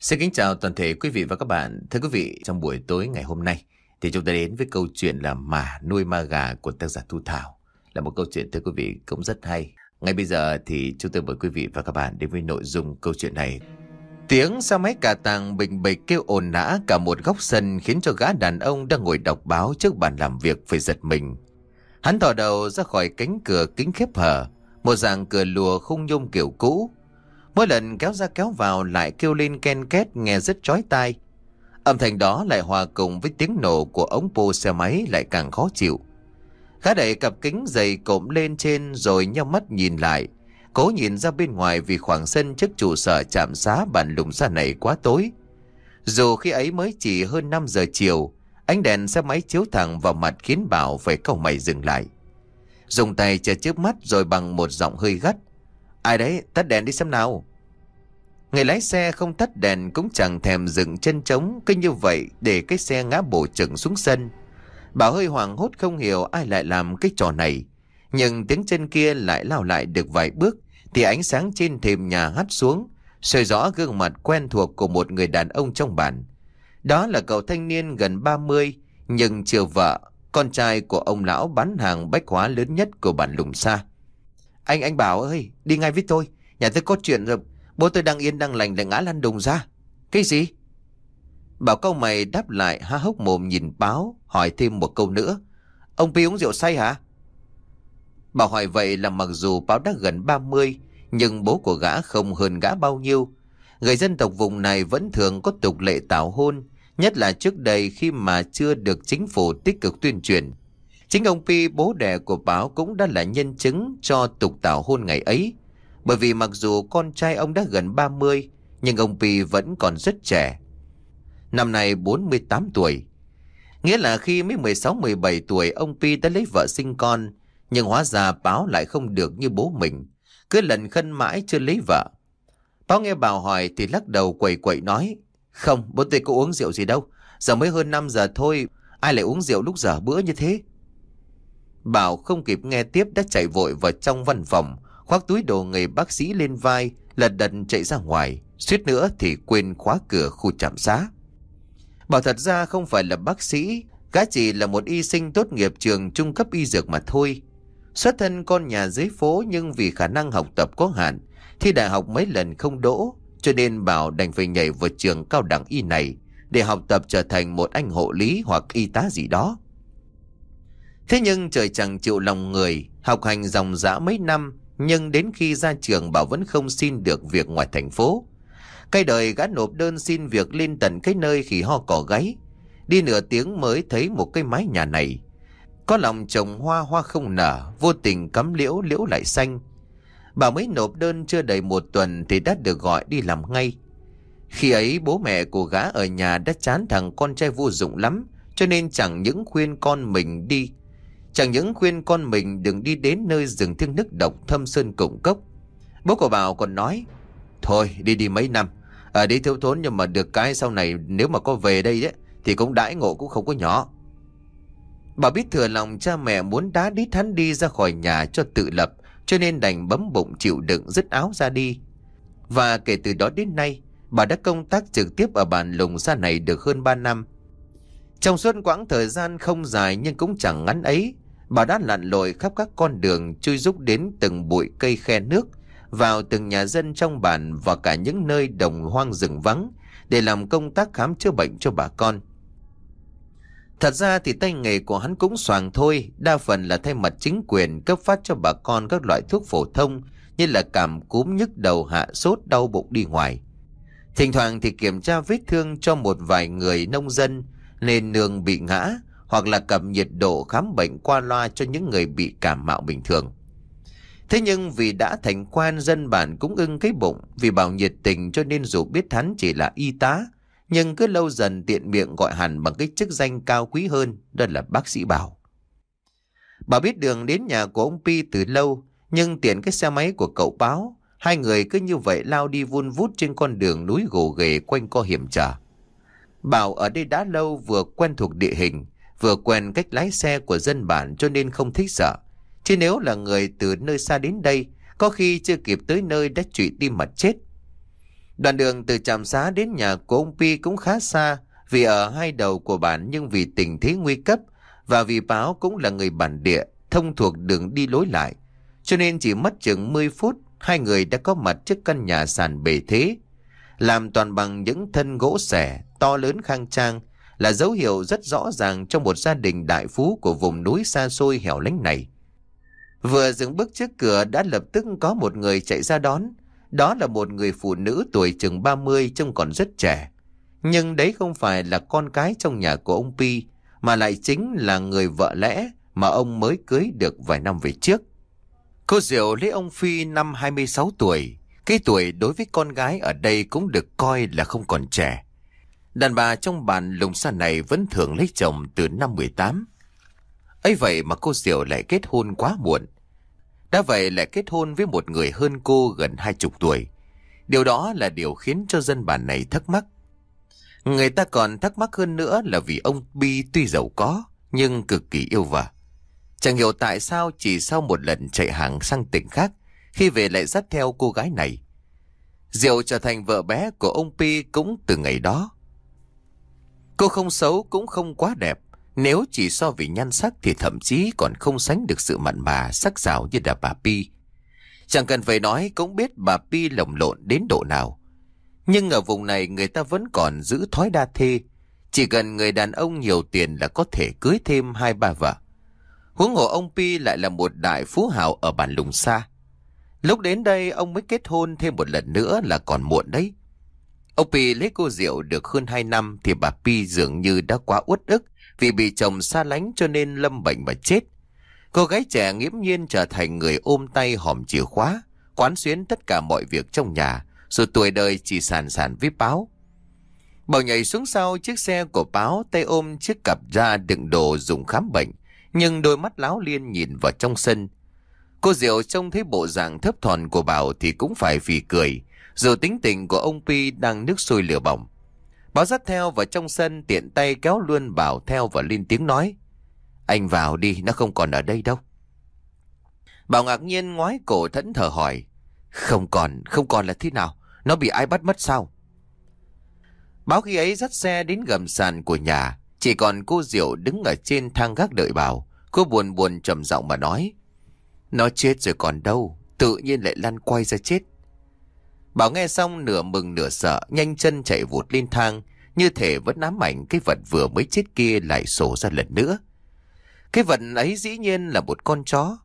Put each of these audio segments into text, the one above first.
Xin kính chào toàn thể quý vị và các bạn. Thưa quý vị, trong buổi tối ngày hôm nay thì chúng ta đến với câu chuyện là Mà nuôi ma gà của tác giả Thu Thảo. Là một câu chuyện, thưa quý vị, cũng rất hay. Ngay bây giờ thì chúng tôi mời quý vị và các bạn đến với nội dung câu chuyện này. Tiếng xe máy cà tàng bình bịch kêu ồn nã cả một góc sân khiến cho gã đàn ông đang ngồi đọc báo trước bàn làm việc phải giật mình. Hắn thò đầu ra khỏi cánh cửa kính khép hở, một dạng cửa lùa khung nhôm kiểu cũ. Mỗi lần kéo ra kéo vào lại kêu lên ken két nghe rất chói tai. Âm thanh đó lại hòa cùng với tiếng nổ của ống pô xe máy lại càng khó chịu. Gã đẩy cặp kính dày cộm lên trên rồi nheo mắt nhìn lại, cố nhìn ra bên ngoài vì khoảng sân trước trụ sở trạm xá bản Lùng Sa này quá tối. Dù khi ấy mới chỉ hơn 5 giờ chiều, ánh đèn xe máy chiếu thẳng vào mặt khiến Bảo phải cau mày dừng lại. Dùng tay che trước mắt rồi bằng một giọng hơi gắt: "Ai đấy, tắt đèn đi xem nào." Người lái xe không tắt đèn cũng chẳng thèm dựng chân trống, cứ như vậy để cái xe ngã bổ chừng xuống sân. Bảo hơi hoảng hốt không hiểu ai lại làm cái trò này. Nhưng tiếng chân kia lại lao lại được vài bước thì ánh sáng trên thềm nhà hắt xuống, soi rõ gương mặt quen thuộc của một người đàn ông trong bản. Đó là cậu thanh niên gần 30 nhưng chưa vợ, con trai của ông lão bán hàng bách hóa lớn nhất của bản Lùng Sa. Anh Bảo ơi, đi ngay với tôi, nhà tôi có chuyện rồi, bố tôi đang yên đang lành lại ngã lăn đùng ra." "Cái gì?" Bảo cau mày đáp lại, há hốc mồm nhìn Báo, hỏi thêm một câu nữa: "Ông Pi uống rượu say hả?" Bảo hỏi vậy là mặc dù Báo đã gần 30 nhưng bố của gã không hơn gã bao nhiêu. Người dân tộc vùng này vẫn thường có tục lệ tảo hôn, nhất là trước đây khi mà chưa được chính phủ tích cực tuyên truyền. Chính ông Pi, bố đẻ của Báo, cũng đã là nhân chứng cho tục tảo hôn ngày ấy. Bởi vì mặc dù con trai ông đã gần 30 nhưng ông Pi vẫn còn rất trẻ. Năm nay 48 tuổi. Nghĩa là khi mới 16-17 tuổi ông Pi đã lấy vợ sinh con. Nhưng hóa ra Báo lại không được như bố mình, cứ lần khân mãi chưa lấy vợ. Báo nghe Bảo hỏi thì lắc đầu quẩy quẩy nói: "Không, bố tôi có uống rượu gì đâu, giờ mới hơn 5 giờ thôi, ai lại uống rượu lúc giờ bữa như thế." Bảo không kịp nghe tiếp đã chạy vội vào trong văn phòng, khoác túi đồ người bác sĩ lên vai, lật đật chạy ra ngoài, suýt nữa thì quên khóa cửa khu trạm xá. Bảo thật ra không phải là bác sĩ, gã chỉ là một y sinh tốt nghiệp trường trung cấp y dược mà thôi. Xuất thân con nhà dưới phố nhưng vì khả năng học tập có hạn, thi đại học mấy lần không đỗ, cho nên Bảo đành phải nhảy vào trường cao đẳng y này để học tập trở thành một anh hộ lý hoặc y tá gì đó. Thế nhưng trời chẳng chịu lòng người, học hành dòng dã mấy năm nhưng đến khi ra trường Bảo vẫn không xin được việc ngoài thành phố. Cái đời gã nộp đơn xin việc lên tận cái nơi khỉ ho cỏ gáy, đi nửa tiếng mới thấy một cái mái nhà này. Có lòng trồng hoa hoa không nở, vô tình cắm liễu liễu lại xanh. Bảo mới nộp đơn chưa đầy một tuần thì đã được gọi đi làm ngay. Khi ấy bố mẹ của gã ở nhà đã chán thằng con trai vô dụng lắm, cho nên chẳng những khuyên con mình đừng đi đến nơi rừng thiêng nước độc thâm sơn cổng cốc. Bố của Bảo còn nói: "Thôi đi mấy năm, ở đây thiếu thốn nhưng mà được cái sau này nếu mà có về đây ấy, thì cũng đãi ngộ cũng không có nhỏ." Bảo biết thừa lòng cha mẹ muốn đá đít hắn đi ra khỏi nhà cho tự lập, cho nên đành bấm bụng chịu đựng dứt áo ra đi. Và kể từ đó đến nay, Bảo đã công tác trực tiếp ở bản Lùng Sa này được hơn 3 năm. Trong suốt quãng thời gian không dài nhưng cũng chẳng ngắn ấy, Bảo đã lặn lội khắp các con đường, chui rúc đến từng bụi cây khe nước, vào từng nhà dân trong bản và cả những nơi đồng hoang rừng vắng để làm công tác khám chữa bệnh cho bà con. Thật ra thì tay nghề của hắn cũng xoàng thôi, đa phần là thay mặt chính quyền cấp phát cho bà con các loại thuốc phổ thông như là cảm cúm, nhức đầu, hạ sốt, đau bụng đi ngoài. Thỉnh thoảng thì kiểm tra vết thương cho một vài người nông dân nên nương bị ngã, hoặc là cập nhiệt độ khám bệnh qua loa cho những người bị cảm mạo bình thường. Thế nhưng vì đã thành quen, dân bản cũng ưng cái bụng vì Bảo nhiệt tình, cho nên dù biết hắn chỉ là y tá nhưng cứ lâu dần tiện miệng gọi hẳn bằng cái chức danh cao quý hơn, đó là bác sĩ Bảo. Bảo biết đường đến nhà của ông Pi từ lâu, nhưng tiện cái xe máy của cậu Báo, hai người cứ như vậy lao đi vun vút trên con đường núi gồ ghề quanh co hiểm trở. Bảo ở đây đã lâu, vừa quen thuộc địa hình, vừa quen cách lái xe của dân bản, cho nên không thích sợ. Chứ nếu là người từ nơi xa đến đây, có khi chưa kịp tới nơi đã trụy tim mà chết. Đoạn đường từ trạm xá đến nhà của ông Pi cũng khá xa, vì ở hai đầu của bản, nhưng vì tình thế nguy cấp và vì Báo cũng là người bản địa, thông thuộc đường đi lối lại, cho nên chỉ mất chừng 10 phút, hai người đã có mặt trước căn nhà sàn bề thế, làm toàn bằng những thân gỗ xẻ to lớn khang trang, là dấu hiệu rất rõ ràng trong một gia đình đại phú của vùng núi xa xôi hẻo lánh này. Vừa dừng bước trước cửa đã lập tức có một người chạy ra đón. Đó là một người phụ nữ tuổi chừng 30, trông còn rất trẻ. Nhưng đấy không phải là con cái trong nhà của ông Pi, mà lại chính là người vợ lẽ mà ông mới cưới được vài năm về trước. Cô Diệu lấy ông Phi năm 26 tuổi. Cái tuổi đối với con gái ở đây cũng được coi là không còn trẻ. Đàn bà trong bản Lùng Sa này vẫn thường lấy chồng từ năm 18. Ấy vậy mà cô Diệu lại kết hôn quá muộn. Đã vậy lại kết hôn với một người hơn cô gần 20 tuổi. Điều đó là điều khiến cho dân bản này thắc mắc. Người ta còn thắc mắc hơn nữa là vì ông Pi tuy giàu có nhưng cực kỳ yêu vợ. Chẳng hiểu tại sao chỉ sau một lần chạy hàng sang tỉnh khác, khi về lại dắt theo cô gái này. Diệu trở thành vợ bé của ông Pi cũng từ ngày đó. Cô không xấu cũng không quá đẹp. Nếu chỉ so về nhan sắc thì thậm chí còn không sánh được sự mặn mà sắc sảo như là bà Pi. Chẳng cần phải nói cũng biết bà Pi lồng lộn đến độ nào. Nhưng ở vùng này người ta vẫn còn giữ thói đa thê. Chỉ cần người đàn ông nhiều tiền là có thể cưới thêm 2-3 vợ. Huống hồ ông Pi lại là một đại phú hào ở bản Lùng Sa. Lúc đến đây ông mới kết hôn thêm một lần nữa là còn muộn đấy. Ông Pi lấy cô Diệu được hơn 2 năm thì bà Pi dường như đã quá uất ức vì bị chồng xa lánh cho nên lâm bệnh mà chết. Cô gái trẻ nghiễm nhiên trở thành người ôm tay hòm chìa khóa, quán xuyến tất cả mọi việc trong nhà, rồi tuổi đời chỉ sàn sàn với Báo. Bảo nhảy xuống sau chiếc xe của Báo, tay ôm chiếc cặp da đựng đồ dùng khám bệnh, nhưng đôi mắt láo liên nhìn vào trong sân. Cô Diệu trông thấy bộ dạng thấp thòn của Bảo thì cũng phải phì cười, dù tính tình của ông Pi đang nước sôi lửa bỏng. Báo dắt theo vào trong sân, tiện tay kéo luôn Bảo theo và lên tiếng nói: "Anh vào đi, nó không còn ở đây đâu." Bảo ngạc nhiên ngoái cổ thẫn thờ hỏi: Không còn là thế nào? Nó bị ai bắt mất sao?" Báo khi ấy dắt xe đến gầm sàn của nhà, chỉ còn cô Diệu đứng ở trên thang gác đợi Bảo. Cô buồn buồn trầm giọng mà nói: "Nó chết rồi còn đâu, tự nhiên lại lăn quay ra chết." Bảo nghe xong nửa mừng nửa sợ, nhanh chân chạy vụt lên thang, như thể vẫn ám ảnh cái vật vừa mới chết kia lại sổ ra lần nữa. Cái vật ấy dĩ nhiên là một con chó.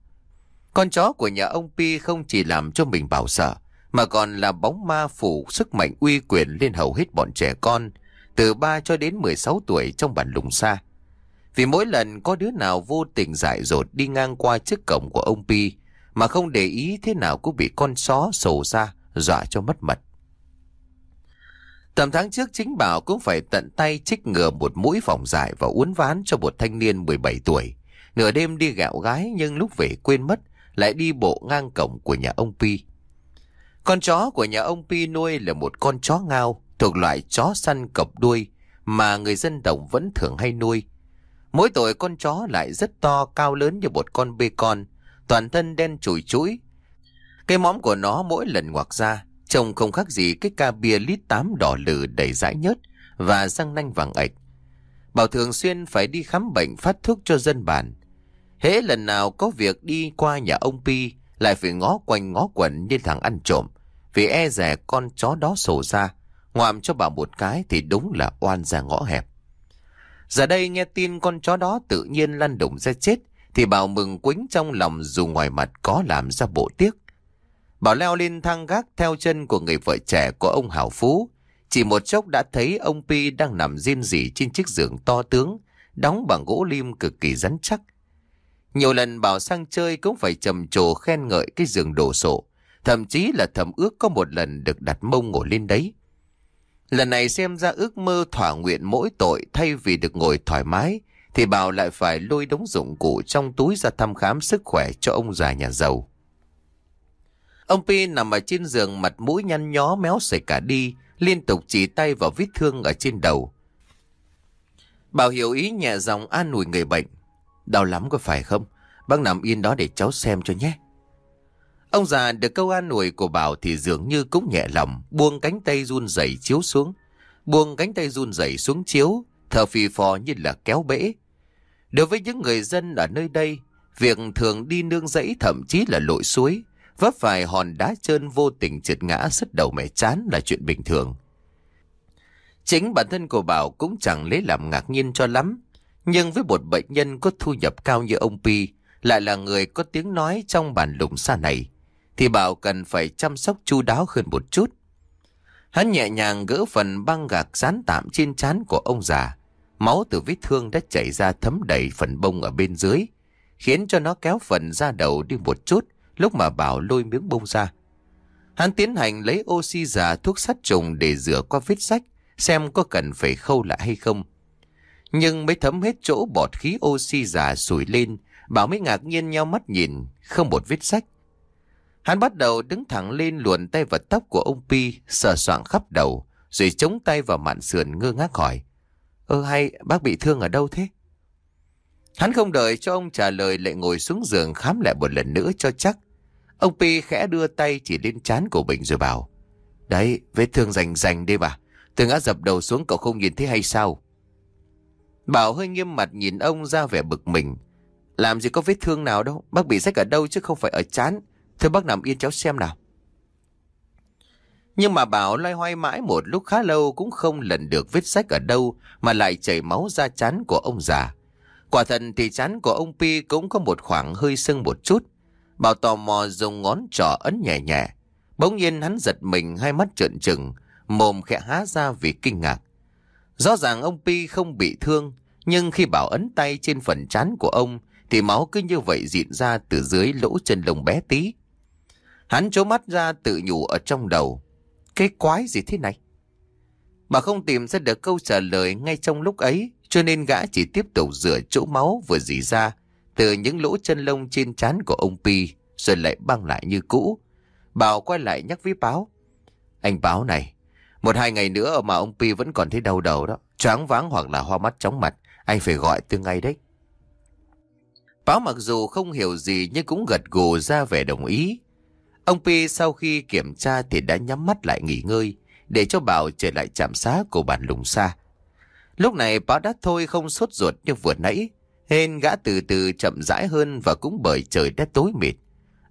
Con chó của nhà ông Pi không chỉ làm cho mình Bảo sợ, mà còn là bóng ma phủ sức mạnh uy quyền lên hầu hết bọn trẻ con từ 3 cho đến 16 tuổi trong bản Lùng Sa. Vì mỗi lần có đứa nào vô tình dại dột đi ngang qua trước cổng của ông Pi mà không để ý thế nào cũng bị con chó sổ ra, dọa cho mất mật. Tầm tháng trước chính Bảo cũng phải tận tay chích ngừa một mũi phòng dại và uốn ván cho một thanh niên 17 tuổi. Nửa đêm đi gẹo gái nhưng lúc về quên mất, lại đi bộ ngang cổng của nhà ông Pi. Con chó của nhà ông Pi nuôi là một con chó ngao, thuộc loại chó săn cọp đuôi mà người dân đồng vẫn thường hay nuôi. Mỗi tuổi con chó lại rất to, cao lớn như một con bê con, toàn thân đen chùi chũi. Cái mõm của nó mỗi lần ngoạc ra trông không khác gì cái ca bia lít 8 đỏ lử đầy dãi nhớt và răng nanh vàng ạch. Bảo thường xuyên phải đi khám bệnh phát thuốc cho dân bản. Hễ lần nào có việc đi qua nhà ông Pi lại phải ngó quanh ngó quẩn như thằng ăn trộm, vì e dè con chó đó sổ ra ngoạm cho Bảo một cái thì đúng là oan ra ngõ hẹp. Giờ đây nghe tin con chó đó tự nhiên lăn đùng ra chết thì Bảo mừng quýnh trong lòng, dù ngoài mặt có làm ra bộ tiếc. Bảo leo lên thang gác theo chân của người vợ trẻ của ông hào phú. Chỉ một chốc đã thấy ông Pi đang nằm rên rỉ trên chiếc giường to tướng, đóng bằng gỗ lim cực kỳ rắn chắc. Nhiều lần Bảo sang chơi cũng phải trầm trồ khen ngợi cái giường đồ sộ, thậm chí là thầm ước có một lần được đặt mông ngồi lên đấy. Lần này xem ra ước mơ thỏa nguyện mỗi tội, thay vì được ngồi thoải mái thì Bảo lại phải lôi đống dụng cụ trong túi ra thăm khám sức khỏe cho ông già nhà giàu. Ông Pi nằm ở trên giường, mặt mũi nhăn nhó méo xệ cả đi, liên tục chỉ tay vào vết thương ở trên đầu. Bảo hiểu ý nhẹ giọng an ủi người bệnh: "Đau lắm có phải không? Bác nằm yên đó để cháu xem cho nhé." Ông già được câu an ủi của Bảo thì dường như cũng nhẹ lòng, buông cánh tay run rẩy chiếu xuống. Buông cánh tay run rẩy xuống chiếu, thở phì phò như là kéo bể. Đối với những người dân ở nơi đây, việc thường đi nương rẫy thậm chí là lội suối, vấp phải hòn đá trơn vô tình trượt ngã sứt đầu mẻ chán là chuyện bình thường. Chính bản thân của Bảo cũng chẳng lấy làm ngạc nhiên cho lắm. Nhưng với một bệnh nhân có thu nhập cao như ông Pi, lại là người có tiếng nói trong bản lùng xa này, thì Bảo cần phải chăm sóc chu đáo hơn một chút. Hắn nhẹ nhàng gỡ phần băng gạc dán tạm trên trán của ông già. Máu từ vết thương đã chảy ra thấm đầy phần bông ở bên dưới, khiến cho nó kéo phần da đầu đi một chút lúc mà Bảo lôi miếng bông ra. Hắn tiến hành lấy oxy già thuốc sát trùng để rửa qua vết rách, xem có cần phải khâu lại hay không. Nhưng mới thấm hết chỗ bọt khí oxy già sủi lên, Bảo mới ngạc nhiên nheo mắt nhìn, không một vết rách. Hắn bắt đầu đứng thẳng lên, luồn tay vào tóc của ông Pi, sờ soạng khắp đầu, rồi chống tay vào mạn sườn ngơ ngác hỏi: Hay bác bị thương ở đâu thế? Hắn không đợi cho ông trả lời lại ngồi xuống giường khám lại một lần nữa cho chắc. Ông Pi khẽ đưa tay chỉ lên trán của mình rồi bảo: Đấy, vết thương rành rành đây bà, tôi ngã dập đầu xuống cậu không nhìn thấy hay sao? Bảo hơi nghiêm mặt nhìn ông ra vẻ bực mình: Làm gì có vết thương nào đâu, bác bị rách ở đâu chứ không phải ở trán. Thôi bác nằm yên cháu xem nào. Nhưng mà Bảo loay hoay mãi một lúc khá lâu cũng không lần được vết rách ở đâu mà lại chảy máu ra trán của ông già. Quả thật thì trán của ông Pi cũng có một khoảng hơi sưng một chút. Bảo tò mò dùng ngón trỏ ấn nhẹ nhẹ. Bỗng nhiên hắn giật mình, hai mắt trợn trừng, mồm khẽ há ra vì kinh ngạc. Rõ ràng ông Pi không bị thương, nhưng khi Bảo ấn tay trên phần trán của ông thì máu cứ như vậy rịn ra từ dưới lỗ chân lông bé tí. Hắn trố mắt ra tự nhủ ở trong đầu: Cái quái gì thế này? Bà không tìm ra được câu trả lời ngay trong lúc ấy, cho nên gã chỉ tiếp tục rửa chỗ máu vừa rỉ ra từ những lỗ chân lông trên trán của ông Pi, rồi lại băng lại như cũ. Bảo quay lại nhắc với Báo: Anh Báo này, 1-2 ngày nữa mà ông Pi vẫn còn thấy đau đầu đó, choáng váng hoặc là hoa mắt chóng mặt, anh phải gọi từ ngay đấy. Báo mặc dù không hiểu gì nhưng cũng gật gù ra vẻ đồng ý. Ông Pi sau khi kiểm tra thì đã nhắm mắt lại nghỉ ngơi, để cho Bảo trở lại trạm xá của bản lùng xa. Lúc này Báo đã thôi không sốt ruột như vừa nãy, nên gã từ từ chậm rãi hơn, và cũng bởi trời đã tối mịt,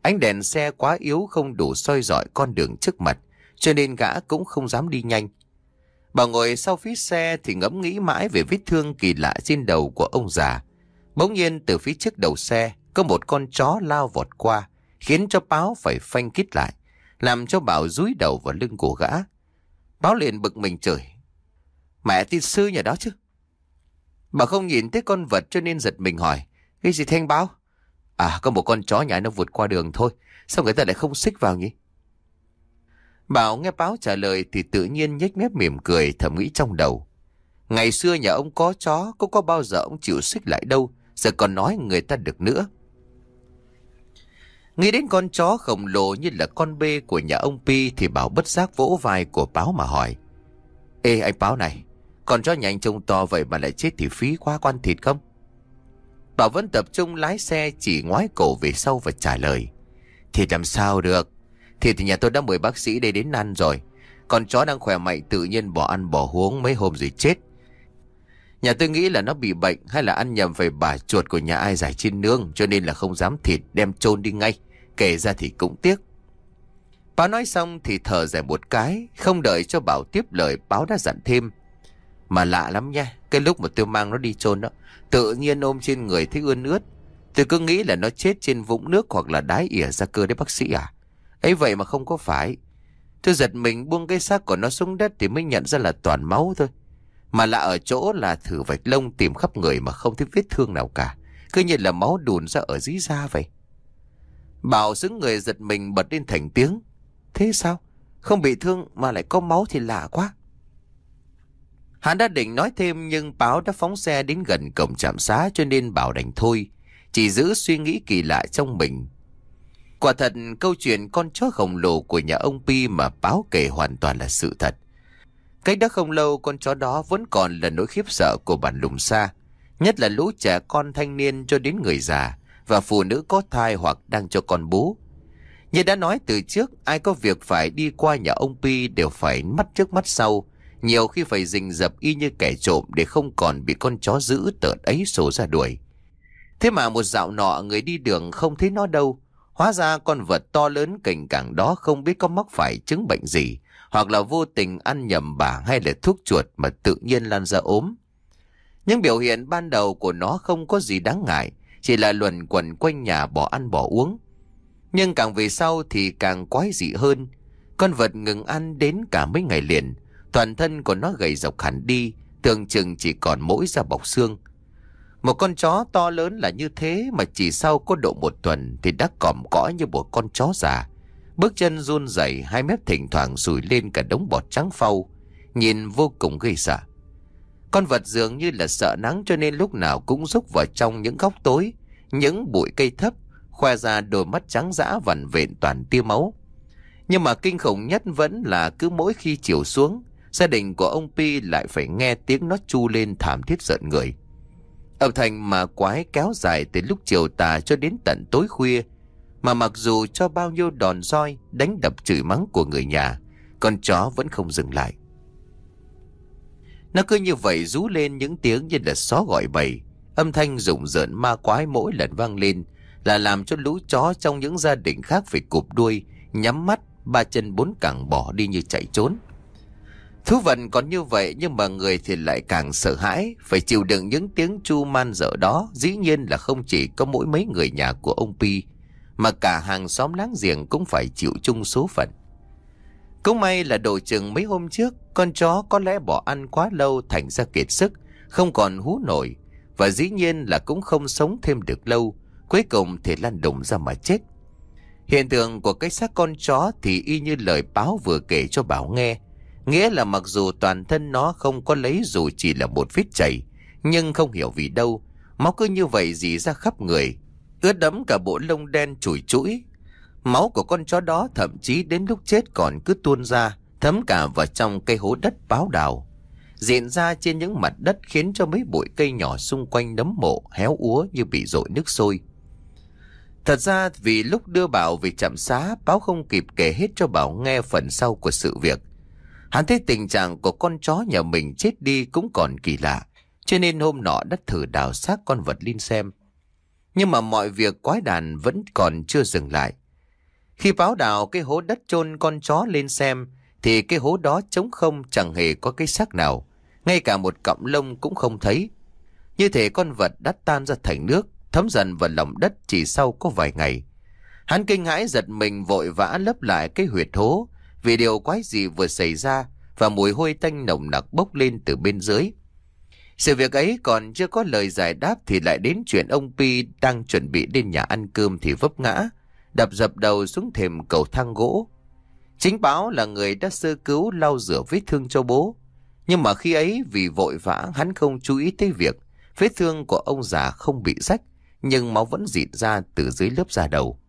ánh đèn xe quá yếu không đủ soi rọi con đường trước mặt, cho nên gã cũng không dám đi nhanh. Bảo ngồi sau phía xe thì ngẫm nghĩ mãi về vết thương kỳ lạ trên đầu của ông già. Bỗng nhiên từ phía trước đầu xe có một con chó lao vọt qua, khiến cho Báo phải phanh kít lại, làm cho Bảo dúi đầu vào lưng của gã. Báo liền bực mình chửi: Mẹ tin sư nhà đó chứ. Bảo không nhìn thấy con vật cho nên giật mình hỏi: Cái gì thế anh Báo? Có một con chó nhà nó vượt qua đường thôi, sao người ta lại không xích vào nhỉ? Bảo nghe Báo trả lời thì tự nhiên nhếch mép mỉm cười, thầm nghĩ trong đầu: Ngày xưa nhà ông có chó, cũng có bao giờ ông chịu xích lại đâu, giờ còn nói người ta được nữa. Nghĩ đến con chó khổng lồ như là con bê của nhà ông Pi thì Bảo bất giác vỗ vai của Báo mà hỏi: Ê anh Báo này, con chó nhà anh trông to vậy mà lại chết thì phí quá con thịt không? Bảo vẫn tập trung lái xe, chỉ ngoái cổ về sau và trả lời: Thì làm sao được, thì nhà tôi đã mời bác sĩ đây đến ăn rồi. Con chó đang khỏe mạnh tự nhiên bỏ ăn bỏ uống mấy hôm rồi chết. Nhà tôi nghĩ là nó bị bệnh hay là ăn nhầm phải bà chuột của nhà ai giải trên nương, cho nên là không dám thịt, đem chôn đi ngay. Kể ra thì cũng tiếc. Báo nói xong thì thở dài một cái, không đợi cho Bảo tiếp lời Báo đã dặn thêm: Mà lạ lắm nha, cái lúc mà tôi mang nó đi chôn đó, tự nhiên ôm trên người thấy ươn ướt. Tôi cứ nghĩ là nó chết trên vũng nước hoặc là đái ỉa ra cơ đấy bác sĩ à. Ấy vậy mà không có phải. Tôi giật mình buông cái xác của nó xuống đất thì mới nhận ra là toàn máu thôi. Mà lạ ở chỗ là thử vạch lông tìm khắp người mà không thấy vết thương nào cả, cứ như là máu đùn ra ở dưới da vậy. Bảo xứng người giật mình bật lên thành tiếng: Thế sao? Không bị thương mà lại có máu thì lạ quá. Hắn đã định nói thêm nhưng Báo đã phóng xe đến gần cổng trạm xá, cho nên Bảo đành thôi, chỉ giữ suy nghĩ kỳ lạ trong mình. Quả thật câu chuyện con chó khổng lồ của nhà ông Pi mà Báo kể hoàn toàn là sự thật. Cách đó không lâu con chó đó vẫn còn là nỗi khiếp sợ của bản lùng xa, nhất là lũ trẻ con thanh niên cho đến người già và phụ nữ có thai hoặc đang cho con bú. Như đã nói từ trước, ai có việc phải đi qua nhà ông Pi đều phải mắt trước mắt sau, nhiều khi phải rình rập y như kẻ trộm để không còn bị con chó dữ tợn ấy sổ ra đuổi. Thế mà một dạo nọ người đi đường không thấy nó đâu. Hóa ra con vật to lớn cành càng đó không biết có mắc phải chứng bệnh gì, hoặc là vô tình ăn nhầm bả hay là thuốc chuột mà tự nhiên lan ra ốm. Những biểu hiện ban đầu của nó không có gì đáng ngại, chỉ là luẩn quẩn quanh nhà bỏ ăn bỏ uống. Nhưng càng về sau thì càng quái dị hơn. Con vật ngừng ăn đến cả mấy ngày liền, toàn thân của nó gầy rộc hẳn đi, tưởng chừng chỉ còn mỗi da bọc xương. Một con chó to lớn là như thế mà chỉ sau có độ một tuần thì đã còm cõi như một con chó già. Bước chân run rẩy, hai mép thỉnh thoảng sùi lên cả đống bọt trắng phau, nhìn vô cùng ghê sợ. Con vật dường như là sợ nắng cho nên lúc nào cũng rúc vào trong những góc tối, những bụi cây thấp, khoe ra đôi mắt trắng dã vằn vện toàn tia máu. Nhưng mà kinh khủng nhất vẫn là cứ mỗi khi chiều xuống, gia đình của ông Pi lại phải nghe tiếng nó chu lên thảm thiết rợn người. Âm thanh mà quái kéo dài từ lúc chiều tà cho đến tận tối khuya, mà mặc dù cho bao nhiêu đòn roi, đánh đập chửi mắng của người nhà, con chó vẫn không dừng lại. Nó cứ như vậy rú lên những tiếng như là sói gọi bầy. Âm thanh rùng rợn ma quái mỗi lần vang lên là làm cho lũ chó trong những gia đình khác phải cụp đuôi, nhắm mắt, ba chân bốn cẳng bỏ đi như chạy trốn. Thú vật còn như vậy nhưng mà người thì lại càng sợ hãi, phải chịu đựng những tiếng chu man dở đó. Dĩ nhiên là không chỉ có mỗi mấy người nhà của ông Pi, mà cả hàng xóm láng giềng cũng phải chịu chung số phận. Cũng may là độ chừng mấy hôm trước, con chó có lẽ bỏ ăn quá lâu thành ra kiệt sức, không còn hú nổi, và dĩ nhiên là cũng không sống thêm được lâu, cuối cùng thì lăn đùng ra mà chết. Hiện tượng của cái xác con chó thì y như lời Báo vừa kể cho Bảo nghe, nghĩa là mặc dù toàn thân nó không có lấy dù chỉ là một vết chảy, nhưng không hiểu vì đâu máu cứ như vậy rỉ ra khắp người, ướt đẫm cả bộ lông đen chùi chũi. Máu của con chó đó thậm chí đến lúc chết còn cứ tuôn ra, thấm cả vào trong cây hố đất Báo đào, diện ra trên những mặt đất khiến cho mấy bụi cây nhỏ xung quanh nấm mộ héo úa như bị dội nước sôi. Thật ra vì lúc đưa Bảo về trạm xá, Báo không kịp kể hết cho Bảo nghe phần sau của sự việc. Hắn thấy tình trạng của con chó nhà mình chết đi cũng còn kỳ lạ, cho nên hôm nọ đã thử đào xác con vật lên xem. Nhưng mà mọi việc quái đản vẫn còn chưa dừng lại. Khi Báo đào cái hố đất chôn con chó lên xem thì cái hố đó trống không, chẳng hề có cái xác nào, ngay cả một cọng lông cũng không thấy. Như thể con vật đã tan ra thành nước, thấm dần vào lòng đất chỉ sau có vài ngày. Hắn kinh hãi giật mình vội vã lấp lại cái huyệt hố vì điều quái gì vừa xảy ra, và mùi hôi tanh nồng nặc bốc lên từ bên dưới. Sự việc ấy còn chưa có lời giải đáp thì lại đến chuyện ông Pi đang chuẩn bị đến nhà ăn cơm thì vấp ngã, đập dập đầu xuống thềm cầu thang gỗ. Chính Báo là người đã sơ cứu lau rửa vết thương cho bố, nhưng mà khi ấy vì vội vã hắn không chú ý tới việc vết thương của ông già không bị rách, nhưng máu vẫn rịn ra từ dưới lớp da đầu.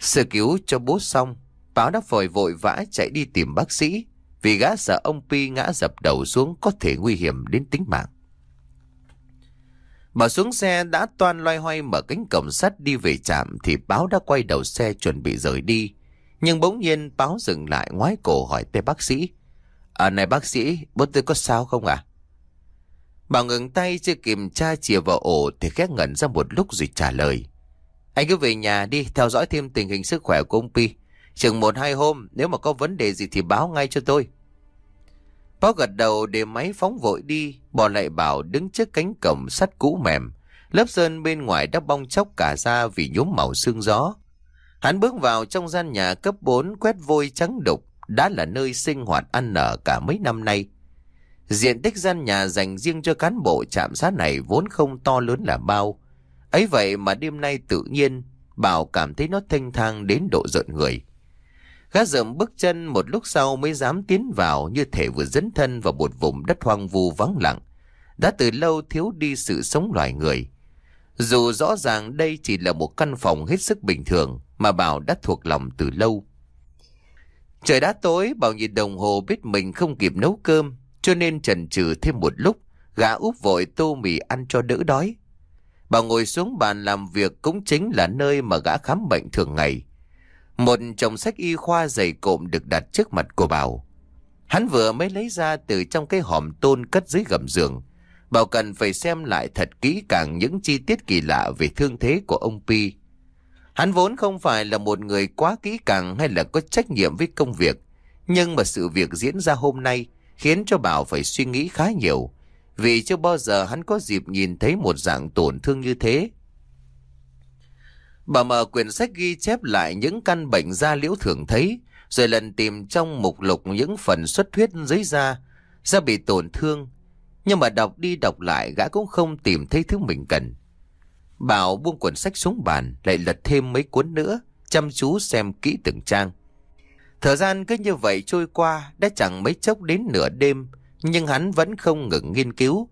Sơ cứu cho bố xong, Báo đã vội vã chạy đi tìm bác sĩ, vì gã sợ ông Pi ngã dập đầu xuống có thể nguy hiểm đến tính mạng. Bảo xuống xe đã toan loay hoay mở cánh cổng sắt đi về trạm thì Báo đã quay đầu xe chuẩn bị rời đi. Nhưng bỗng nhiên Báo dừng lại ngoái cổ hỏi tên bác sĩ: "Này bác sĩ, bố tôi có sao không ạ?" Bảo ngừng tay chưa kiểm tra chìa vào ổ thì khẽ ngẩn ra một lúc rồi trả lời: "Anh cứ về nhà đi, theo dõi thêm tình hình sức khỏe của ông Pi. Chừng 1-2 hôm, nếu mà có vấn đề gì thì báo ngay cho tôi." Báo gật đầu để máy phóng vội đi, bỏ lại Bảo đứng trước cánh cổng sắt cũ mềm. Lớp sơn bên ngoài đã bong chóc cả ra vì nhuốm màu sương gió. Hắn bước vào trong gian nhà cấp 4 quét vôi trắng đục, đã là nơi sinh hoạt ăn ở cả mấy năm nay. Diện tích gian nhà dành riêng cho cán bộ trạm xá này vốn không to lớn là bao. Ấy vậy mà đêm nay tự nhiên, Bảo cảm thấy nó thênh thang đến độ rợn người. Gã dậm bước chân một lúc sau mới dám tiến vào, như thể vừa dấn thân vào một vùng đất hoang vu vắng lặng, đã từ lâu thiếu đi sự sống loài người. Dù rõ ràng đây chỉ là một căn phòng hết sức bình thường mà Bảo đã thuộc lòng từ lâu. Trời đã tối, Bảo nhìn đồng hồ biết mình không kịp nấu cơm, cho nên chần chừ thêm một lúc, gã úp vội tô mì ăn cho đỡ đói. Bảo ngồi xuống bàn làm việc cũng chính là nơi mà gã khám bệnh thường ngày. Một chồng sách y khoa dày cộm được đặt trước mặt của Bảo. Hắn vừa mới lấy ra từ trong cái hòm tôn cất dưới gầm giường. Bảo cần phải xem lại thật kỹ càng những chi tiết kỳ lạ về thương thế của ông Pi. Hắn vốn không phải là một người quá kỹ càng hay là có trách nhiệm với công việc, nhưng mà sự việc diễn ra hôm nay khiến cho Bảo phải suy nghĩ khá nhiều, vì chưa bao giờ hắn có dịp nhìn thấy một dạng tổn thương như thế. Bảo mở quyển sách ghi chép lại những căn bệnh da liễu thường thấy, rồi lần tìm trong mục lục những phần xuất huyết dưới da bị tổn thương. Nhưng mà đọc đi đọc lại gã cũng không tìm thấy thứ mình cần. Bảo buông cuốn sách xuống bàn, lại lật thêm mấy cuốn nữa, chăm chú xem kỹ từng trang. Thời gian cứ như vậy trôi qua, đã chẳng mấy chốc đến nửa đêm, nhưng hắn vẫn không ngừng nghiên cứu.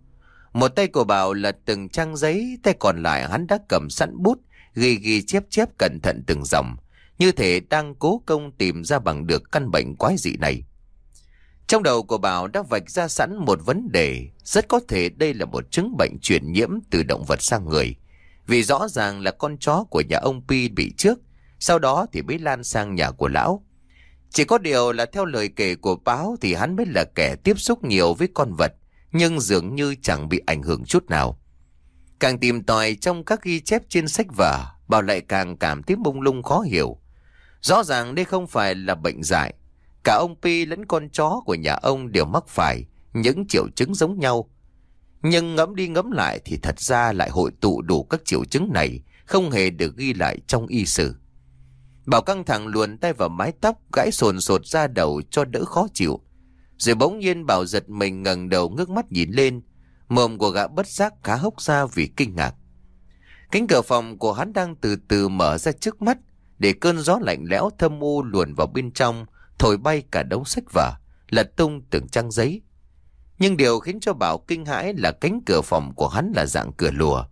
Một tay của Bảo lật từng trang giấy, tay còn lại hắn đã cầm sẵn bút, ghi chép cẩn thận từng dòng, như thể đang cố công tìm ra bằng được căn bệnh quái dị này. Trong đầu của Bảo đã vạch ra sẵn một vấn đề, rất có thể đây là một chứng bệnh truyền nhiễm từ động vật sang người. Vì rõ ràng là con chó của nhà ông Pi bị trước, sau đó thì mới lan sang nhà của lão. Chỉ có điều là theo lời kể của Báo thì hắn mới là kẻ tiếp xúc nhiều với con vật, nhưng dường như chẳng bị ảnh hưởng chút nào. Càng tìm tòi trong các ghi chép trên sách vở, Bảo lại càng cảm thấy mông lung khó hiểu. Rõ ràng đây không phải là bệnh dại. Cả ông Pi lẫn con chó của nhà ông đều mắc phải những triệu chứng giống nhau. Nhưng ngẫm đi ngẫm lại thì thật ra lại hội tụ đủ các triệu chứng này, không hề được ghi lại trong y sử. Bảo căng thẳng luồn tay vào mái tóc, gãi sồn sột ra đầu cho đỡ khó chịu. Rồi bỗng nhiên Bảo giật mình ngẩng đầu ngước mắt nhìn lên, mồm của gã bất giác khá hốc ra vì kinh ngạc. Cánh cửa phòng của hắn đang từ từ mở ra trước mắt, để cơn gió lạnh lẽo thâm u luồn vào bên trong, thổi bay cả đống sách vở, lật tung từng trang giấy. Nhưng điều khiến cho Bảo kinh hãi là cánh cửa phòng của hắn là dạng cửa lùa,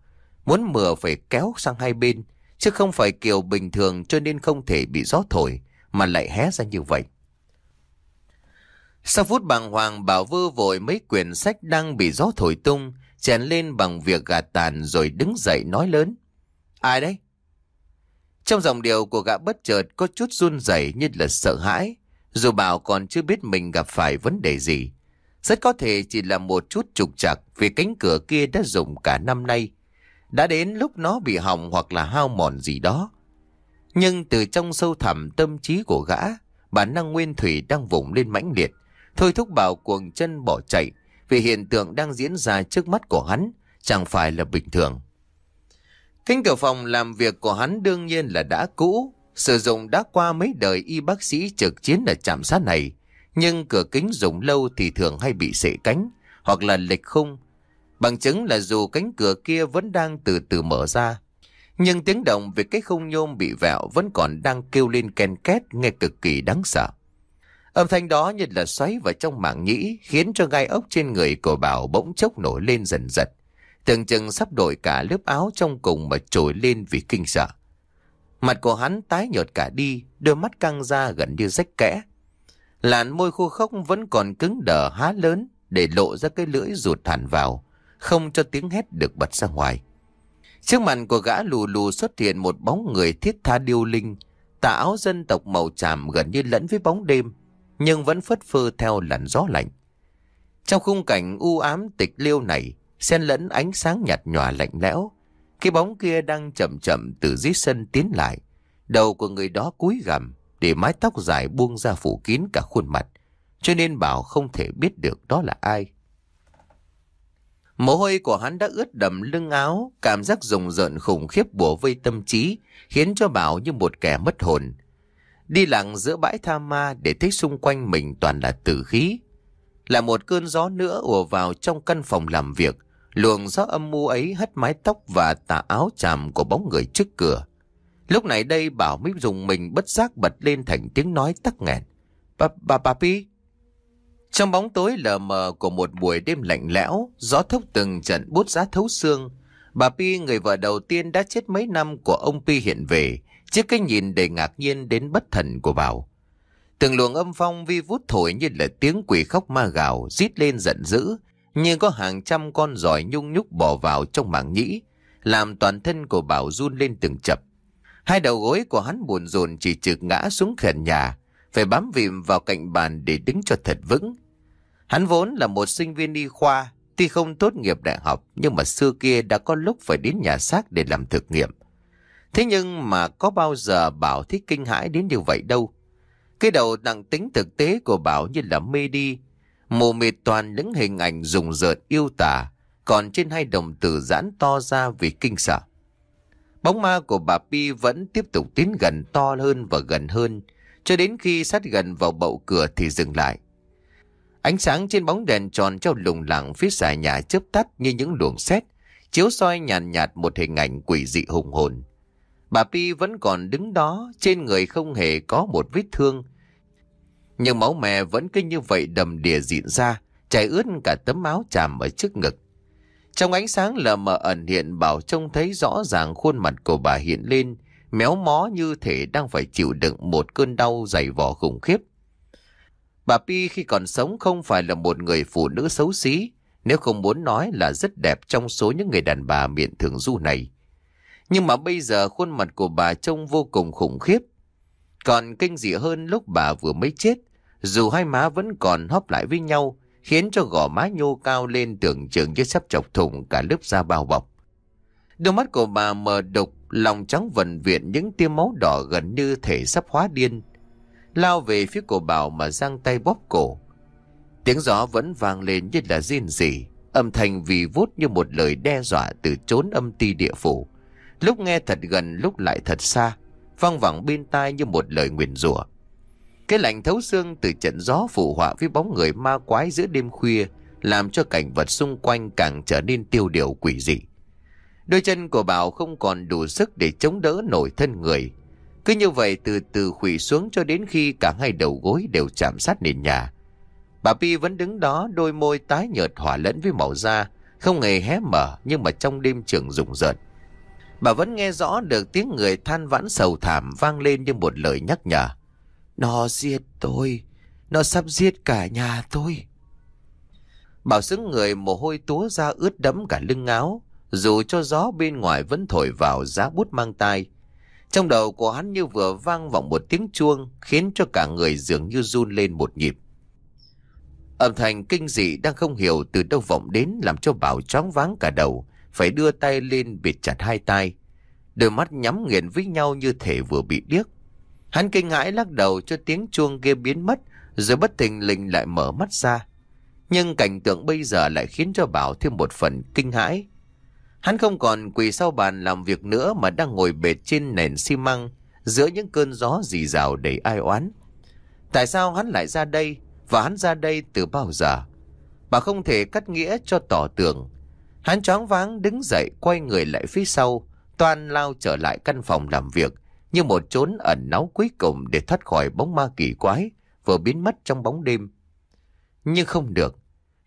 muốn mở phải kéo sang hai bên, chứ không phải kiểu bình thường cho nên không thể bị gió thổi, mà lại hé ra như vậy. Sau phút bàng hoàng, Bảo vơ vội mấy quyển sách đang bị gió thổi tung, chèn lên bằng việc gạt tàn rồi đứng dậy nói lớn. Ai đấy? Trong giọng điệu của gã bất chợt có chút run rẩy như là sợ hãi, dù Bảo còn chưa biết mình gặp phải vấn đề gì. Rất có thể chỉ là một chút trục trặc vì cánh cửa kia đã dùng cả năm nay. Đã đến lúc nó bị hỏng hoặc là hao mòn gì đó. Nhưng từ trong sâu thẳm tâm trí của gã, bản năng nguyên thủy đang vùng lên mãnh liệt, thôi thúc Bảo cuồng chân bỏ chạy, vì hiện tượng đang diễn ra trước mắt của hắn chẳng phải là bình thường. Cánh cửa phòng làm việc của hắn đương nhiên là đã cũ, sử dụng đã qua mấy đời y bác sĩ trực chiến ở trạm xá này. Nhưng cửa kính dùng lâu thì thường hay bị xệ cánh hoặc là lệch khung. Bằng chứng là dù cánh cửa kia vẫn đang từ từ mở ra, nhưng tiếng động về cái khung nhôm bị vẹo vẫn còn đang kêu lên ken két, nghe cực kỳ đáng sợ. Âm thanh đó như là xoáy vào trong màng nhĩ, khiến cho gai ốc trên người của Bảo bỗng chốc nổi lên dần dật, tưởng chừng sắp đổi cả lớp áo trong cùng mà trồi lên vì kinh sợ. Mặt của hắn tái nhợt cả đi, đôi mắt căng ra gần như rách kẽ. Làn môi khô khốc vẫn còn cứng đờ há lớn để lộ ra cái lưỡi rụt hẳn vào, không cho tiếng hét được bật ra ngoài. Trước mặt của gã lù lù xuất hiện một bóng người thiết tha điêu linh, tà áo dân tộc màu tràm gần như lẫn với bóng đêm, nhưng vẫn phất phơ theo làn gió lạnh. Trong khung cảnh u ám tịch liêu này, xen lẫn ánh sáng nhạt nhòa lạnh lẽo, cái bóng kia đang chậm chậm từ dưới sân tiến lại. Đầu của người đó cúi gằm, để mái tóc dài buông ra phủ kín cả khuôn mặt, cho nên Bảo không thể biết được đó là ai. Mồ hôi của hắn đã ướt đẫm lưng áo, cảm giác rùng rợn khủng khiếp bủa vây tâm trí, khiến cho Bảo như một kẻ mất hồn. Đi lặng giữa bãi tha ma để thấy xung quanh mình toàn là tử khí. Là một cơn gió nữa ùa vào trong căn phòng làm việc, luồng gió âm u ấy hất mái tóc và tà áo chàm của bóng người trước cửa. Lúc này đây Bảo mới dùng mình bất giác bật lên thành tiếng nói tắc nghẹn. Bà Pi. Trong bóng tối lờ mờ của một buổi đêm lạnh lẽo, gió thốc từng trận buốt giá thấu xương. Bà Pi, người vợ đầu tiên đã chết mấy năm của ông Pi hiện về, trước cái nhìn đầy ngạc nhiên đến bất thần của Bảo. Từng luồng âm phong vi vút thổi như là tiếng quỷ khóc ma gào, rít lên giận dữ, như có hàng trăm con giòi nhung nhúc bò vào trong màng nhĩ, làm toàn thân của Bảo run lên từng chập. Hai đầu gối của hắn buồn rùn chỉ trực ngã xuống khền nhà, phải bám vìm vào cạnh bàn để đứng cho thật vững. Hắn vốn là một sinh viên y khoa, tuy không tốt nghiệp đại học nhưng mà xưa kia đã có lúc phải đến nhà xác để làm thực nghiệm. Thế nhưng mà có bao giờ Bảo thích kinh hãi đến như vậy đâu. Cái đầu nặng tính thực tế của Bảo như là mê đi, mù mịt toàn những hình ảnh rùng rợn yêu tả, còn trên hai đồng tử giãn to ra vì kinh sợ. Bóng ma của bà Pi vẫn tiếp tục tiến gần to hơn và gần hơn, cho đến khi sát gần vào bậu cửa thì dừng lại. Ánh sáng trên bóng đèn tròn treo lủng lẳng phía xà nhà chớp tắt như những luồng sét, chiếu soi nhàn nhạt một hình ảnh quỷ dị hùng hồn. Bà Pi vẫn còn đứng đó, trên người không hề có một vết thương, nhưng máu mè vẫn cứ như vậy đầm đìa rịn ra, chảy ướt cả tấm áo chàm ở trước ngực. Trong ánh sáng lờ mờ ẩn hiện, Bảo trông thấy rõ ràng khuôn mặt của bà hiện lên, méo mó như thể đang phải chịu đựng một cơn đau dày vò khủng khiếp. Bà Pi khi còn sống không phải là một người phụ nữ xấu xí, nếu không muốn nói là rất đẹp trong số những người đàn bà miệng thường du này. Nhưng mà bây giờ khuôn mặt của bà trông vô cùng khủng khiếp. Còn kinh dị hơn lúc bà vừa mới chết, dù hai má vẫn còn hóp lại với nhau, khiến cho gò má nhô cao lên tưởng chừng như sắp chọc thủng cả lớp da bao bọc. Đôi mắt của bà mờ đục, lòng trắng vần viện những tia máu đỏ gần như thể sắp hóa điên. Lao về phía của Bảo mà giang tay bóp cổ. Tiếng gió vẫn vang lên như là rên rỉ, âm thanh vì vút như một lời đe dọa từ chốn âm ti địa phủ. Lúc nghe thật gần lúc lại thật xa, văng vẳng bên tai như một lời nguyền rủa. Cái lạnh thấu xương từ trận gió phụ họa với bóng người ma quái giữa đêm khuya, làm cho cảnh vật xung quanh càng trở nên tiêu điều quỷ dị. Đôi chân của Bảo không còn đủ sức để chống đỡ nổi thân người, cứ như vậy từ từ khuỵu xuống cho đến khi cả hai đầu gối đều chạm sát nền nhà. Bà Pi vẫn đứng đó, đôi môi tái nhợt hòa lẫn với màu da, không hề hé mở, nhưng mà trong đêm trường rùng rợn, bà vẫn nghe rõ được tiếng người than vãn sầu thảm vang lên như một lời nhắc nhở. Nó giết tôi, nó sắp giết cả nhà tôi. Bảo sững người, mồ hôi túa ra ướt đẫm cả lưng áo, dù cho gió bên ngoài vẫn thổi vào giá bút mang tai. Trong đầu của hắn như vừa vang vọng một tiếng chuông, khiến cho cả người dường như run lên một nhịp. Âm thanh kinh dị đang không hiểu từ đâu vọng đến làm cho Bảo choáng váng cả đầu, phải đưa tay lên bịt chặt hai tay. Đôi mắt nhắm nghiền với nhau như thể vừa bị điếc. Hắn kinh hãi lắc đầu cho tiếng chuông kia biến mất, rồi bất thình lình lại mở mắt ra. Nhưng cảnh tượng bây giờ lại khiến cho Bảo thêm một phần kinh hãi. Hắn không còn quỳ sau bàn làm việc nữa mà đang ngồi bệt trên nền xi măng giữa những cơn gió rì rào đầy ai oán. Tại sao hắn lại ra đây, và hắn ra đây từ bao giờ? Bà không thể cắt nghĩa cho tỏ tường. Hắn choáng váng đứng dậy, quay người lại phía sau, toan lao trở lại căn phòng làm việc như một chốn ẩn náu cuối cùng để thoát khỏi bóng ma kỳ quái vừa biến mất trong bóng đêm. Nhưng không được.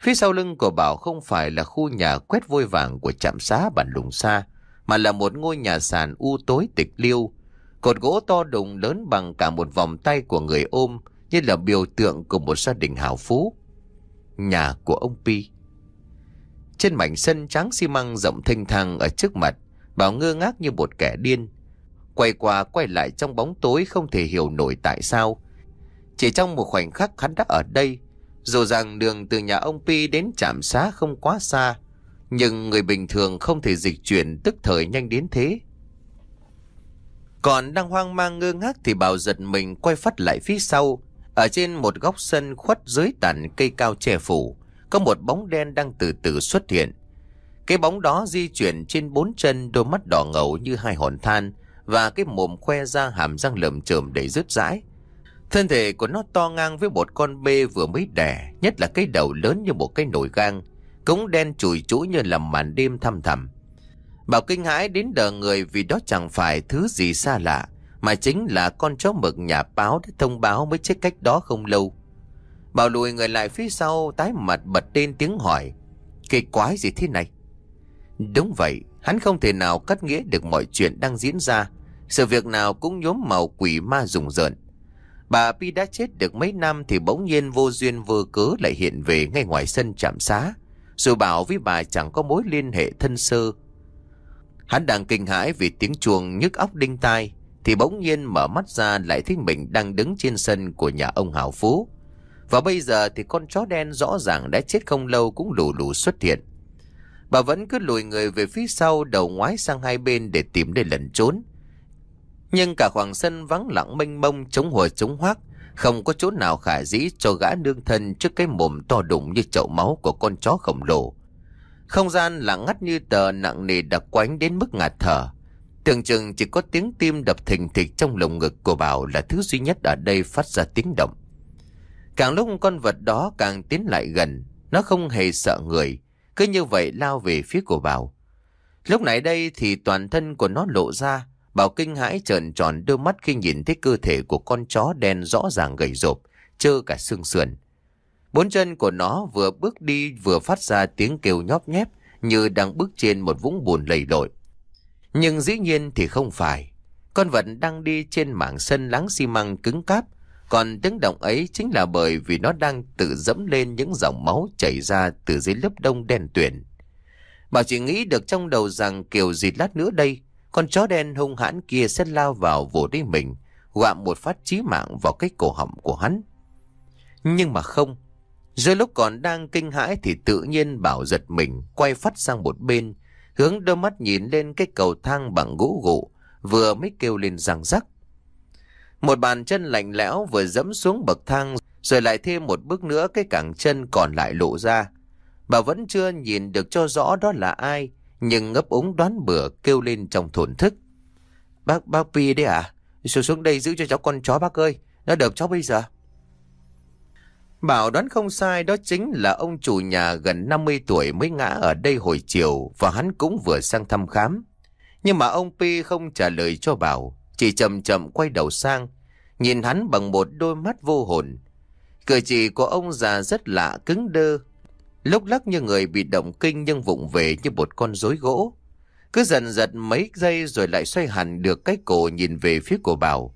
Phía sau lưng của Bảo không phải là khu nhà quét vôi vàng của trạm xá bản Lùng Sa, mà là một ngôi nhà sàn u tối tịch liêu. Cột gỗ to đùng lớn bằng cả một vòng tay của người ôm, như là biểu tượng của một gia đình hào phú. Nhà của ông Pi. Trên mảnh sân tráng xi măng rộng thênh thang ở trước mặt, Bảo ngơ ngác như một kẻ điên, quay qua quay lại trong bóng tối không thể hiểu nổi tại sao. Chỉ trong một khoảnh khắc hắn đã ở đây. Dù rằng đường từ nhà ông Pi đến trạm xá không quá xa, nhưng người bình thường không thể dịch chuyển tức thời nhanh đến thế. Còn đang hoang mang ngơ ngác thì Bảo giật mình quay phắt lại phía sau. Ở trên một góc sân khuất dưới tàn cây cao che phủ, có một bóng đen đang từ từ xuất hiện. Cái bóng đó di chuyển trên bốn chân, đôi mắt đỏ ngầu như hai hòn than, và cái mồm khoe ra hàm răng lởm chởm đầy rứt rãi. Thân thể của nó to ngang với một con bê vừa mới đẻ, nhất là cái đầu lớn như một cái nồi gang, cũng đen chùi chũi như là màn đêm thăm thẳm. Bảo kinh hãi đến đờ người vì đó chẳng phải thứ gì xa lạ, mà chính là con chó mực nhà Báo đã thông báo mới chết cách đó không lâu. Bảo lùi người lại phía sau, tái mặt bật lên tiếng hỏi, cái quái gì thế này? Đúng vậy, hắn không thể nào cắt nghĩa được mọi chuyện đang diễn ra, sự việc nào cũng nhuốm màu quỷ ma rùng rợn. Bà Pi đã chết được mấy năm thì bỗng nhiên vô duyên vô cớ lại hiện về ngay ngoài sân trạm xá, dù Bảo với bà chẳng có mối liên hệ thân sơ. Hắn đang kinh hãi vì tiếng chuông nhức óc đinh tai, thì bỗng nhiên mở mắt ra lại thấy mình đang đứng trên sân của nhà ông Hảo Phú. Và bây giờ thì con chó đen rõ ràng đã chết không lâu cũng lù lù xuất hiện. Bà vẫn cứ lùi người về phía sau, đầu ngoái sang hai bên để tìm nơi lẩn trốn. Nhưng cả khoảng sân vắng lặng mênh mông, trống hùa trống hoác, không có chỗ nào khả dĩ cho gã nương thân trước cái mồm to đùng như chậu máu của con chó khổng lồ. Không gian lặng ngắt như tờ, nặng nề đặc quánh đến mức ngạt thở. Tưởng chừng chỉ có tiếng tim đập thình thịch trong lồng ngực của Bảo là thứ duy nhất ở đây phát ra tiếng động. Càng lúc con vật đó càng tiến lại gần, nó không hề sợ người, cứ như vậy lao về phía của Bảo. Lúc này đây thì toàn thân của nó lộ ra. Bảo kinh hãi trợn tròn đôi mắt khi nhìn thấy cơ thể của con chó đen rõ ràng gầy rộp, trơ cả xương sườn. Bốn chân của nó vừa bước đi vừa phát ra tiếng kêu nhóp nhép như đang bước trên một vũng bùn lầy lội. Nhưng dĩ nhiên thì không phải. Con vật đang đi trên mảng sân láng xi măng cứng cáp, còn tiếng động ấy chính là bởi vì nó đang tự dẫm lên những dòng máu chảy ra từ dưới lớp đông đen tuyền. Bảo chỉ nghĩ được trong đầu rằng kiểu gì lát nữa đây, con chó đen hung hãn kia sẽ lao vào vồ lấy mình, gặm một phát chí mạng vào cái cổ họng của hắn. Nhưng mà không. Giữa lúc còn đang kinh hãi thì tự nhiên Bảo giật mình, quay phắt sang một bên, hướng đôi mắt nhìn lên cái cầu thang bằng gỗ gụ vừa mới kêu lên răng rắc. Một bàn chân lạnh lẽo vừa dẫm xuống bậc thang, rồi lại thêm một bước nữa cái cẳng chân còn lại lộ ra. Bảo vẫn chưa nhìn được cho rõ đó là ai, nhưng ngấp úng đoán bừa kêu lên trong thổn thức. Bác Pi đấy à? Xuống đây giữ cho cháu con chó bác ơi, nó đập cháu bây giờ. Bảo đoán không sai, đó chính là ông chủ nhà gần 50 tuổi mới ngã ở đây hồi chiều, và hắn cũng vừa sang thăm khám. Nhưng mà ông Pi không trả lời cho Bảo, chỉ chậm chậm quay đầu sang, nhìn hắn bằng một đôi mắt vô hồn. Cử chỉ của ông già rất lạ, cứng đơ, lúc lắc như người bị động kinh nhưng vụng về như một con rối gỗ. Cứ dần giật mấy giây rồi lại xoay hẳn được cái cổ nhìn về phía của Bảo.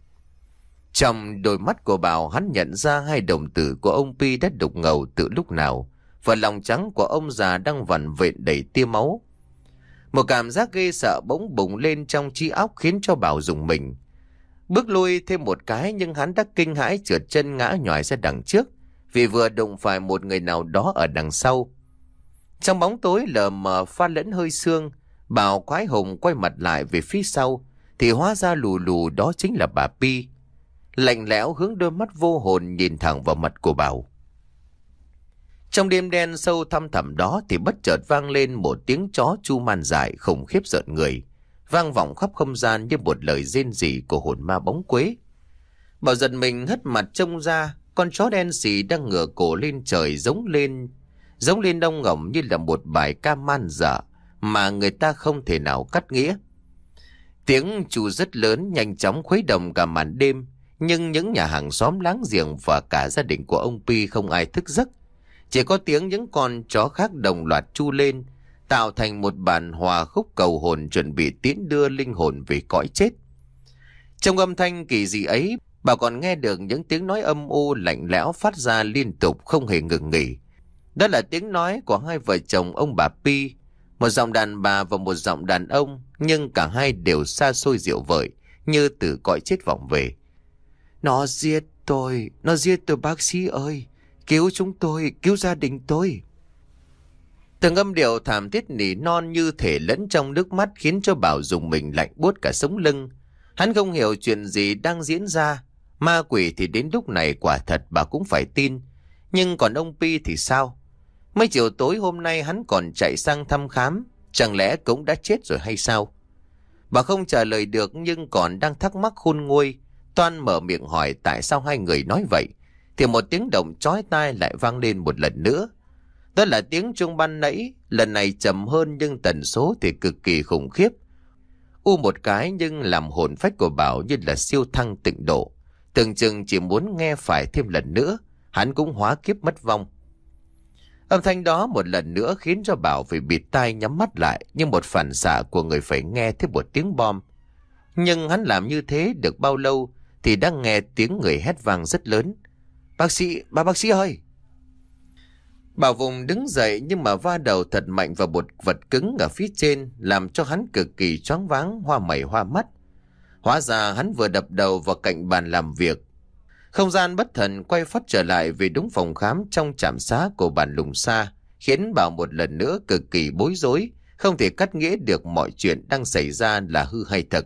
Trong đôi mắt của Bảo hắn nhận ra hai đồng tử của ông Pi đã đục ngầu từ lúc nào, và lòng trắng của ông già đang vằn vện đầy tia máu. Một cảm giác ghê sợ bỗng bùng lên trong trí óc khiến cho Bảo rùng mình. Bước lui thêm một cái nhưng hắn đã kinh hãi trượt chân ngã nhòi ra đằng trước, vì vừa đụng phải một người nào đó ở đằng sau. Trong bóng tối lờ mờ pha lẫn hơi sương, Bảo quái hùng quay mặt lại về phía sau, thì hóa ra lù lù đó chính là bà Pi, lạnh lẽo hướng đôi mắt vô hồn nhìn thẳng vào mặt của Bảo. Trong đêm đen sâu thăm thẳm đó thì bất chợt vang lên một tiếng chó chu man dại khủng khiếp rợn người, vang vọng khắp không gian như một lời rên rỉ của hồn ma bóng quế. Bảo giật mình hất mặt trông ra, con chó đen xì đang ngửa cổ lên trời giống lên đông ngỏng như là một bài ca man dở mà người ta không thể nào cắt nghĩa. Tiếng chu rất lớn nhanh chóng khuấy động cả màn đêm, nhưng những nhà hàng xóm láng giềng và cả gia đình của ông Pi không ai thức giấc. Chỉ có tiếng những con chó khác đồng loạt chu lên, tạo thành một bản hòa khúc cầu hồn chuẩn bị tiễn đưa linh hồn về cõi chết. Trong âm thanh kỳ dị ấy, Bảo còn nghe được những tiếng nói âm u lạnh lẽo phát ra liên tục không hề ngừng nghỉ. Đó là tiếng nói của hai vợ chồng ông bà Pi, một giọng đàn bà và một giọng đàn ông, nhưng cả hai đều xa xôi dịu vợi như từ cõi chết vọng về. Nó giết tôi bác sĩ ơi, cứu chúng tôi, cứu gia đình tôi. Từng âm điệu thảm thiết nỉ non như thể lẫn trong nước mắt khiến cho Bảo dùng mình lạnh buốt cả sống lưng. Hắn không hiểu chuyện gì đang diễn ra. Ma quỷ thì đến lúc này quả thật Bảo cũng phải tin, nhưng còn ông Pi thì sao? Mấy chiều tối hôm nay hắn còn chạy sang thăm khám, chẳng lẽ cũng đã chết rồi hay sao? Bảo không trả lời được nhưng còn đang thắc mắc khôn nguôi, toan mở miệng hỏi tại sao hai người nói vậy thì một tiếng động chói tai lại vang lên một lần nữa. Đó là tiếng chuông ban nãy, lần này trầm hơn nhưng tần số thì cực kỳ khủng khiếp. U một cái nhưng làm hồn phách của Bảo như là siêu thăng tịnh độ, tưởng chừng chỉ muốn nghe phải thêm lần nữa hắn cũng hóa kiếp mất vong. Âm thanh đó một lần nữa khiến cho Bảo phải bịt tai nhắm mắt lại như một phản xạ của người phải nghe thấy một tiếng bom. Nhưng hắn làm như thế được bao lâu thì đang nghe tiếng người hét vang rất lớn. Bác sĩ, bác sĩ ơi! Bảo vùng đứng dậy nhưng mà va đầu thật mạnh vào một vật cứng ở phía trên, làm cho hắn cực kỳ choáng váng, hoa mày hoa mắt. Hóa ra hắn vừa đập đầu vào cạnh bàn làm việc. Không gian bất thần quay phát trở lại về đúng phòng khám trong trạm xá của bản Lùng Sa, khiến Bảo một lần nữa cực kỳ bối rối, không thể cắt nghĩa được mọi chuyện đang xảy ra là hư hay thật.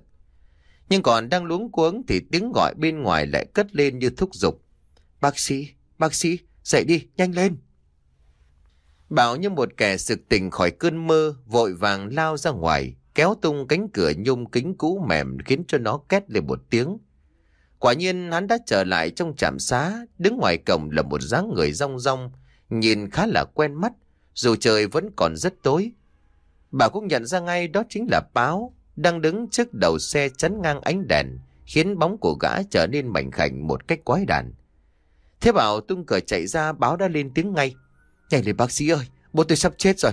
Nhưng còn đang luống cuống thì tiếng gọi bên ngoài lại cất lên như thúc giục. Bác sĩ, dậy đi, nhanh lên. Bảo như một kẻ sực tỉnh khỏi cơn mơ, vội vàng lao ra ngoài, kéo tung cánh cửa nhôm kính cũ mềm khiến cho nó két lên một tiếng. Quả nhiên hắn đã trở lại trong trạm xá, đứng ngoài cổng là một dáng người rong rong, nhìn khá là quen mắt, dù trời vẫn còn rất tối. Bảo cũng nhận ra ngay đó chính là Báo, đang đứng trước đầu xe chắn ngang ánh đèn, khiến bóng của gã trở nên mảnh khảnh một cách quái đản. Thế Bảo tung cửa chạy ra, Báo đã lên tiếng ngay. Nhanh lên bác sĩ ơi, bố tôi sắp chết rồi.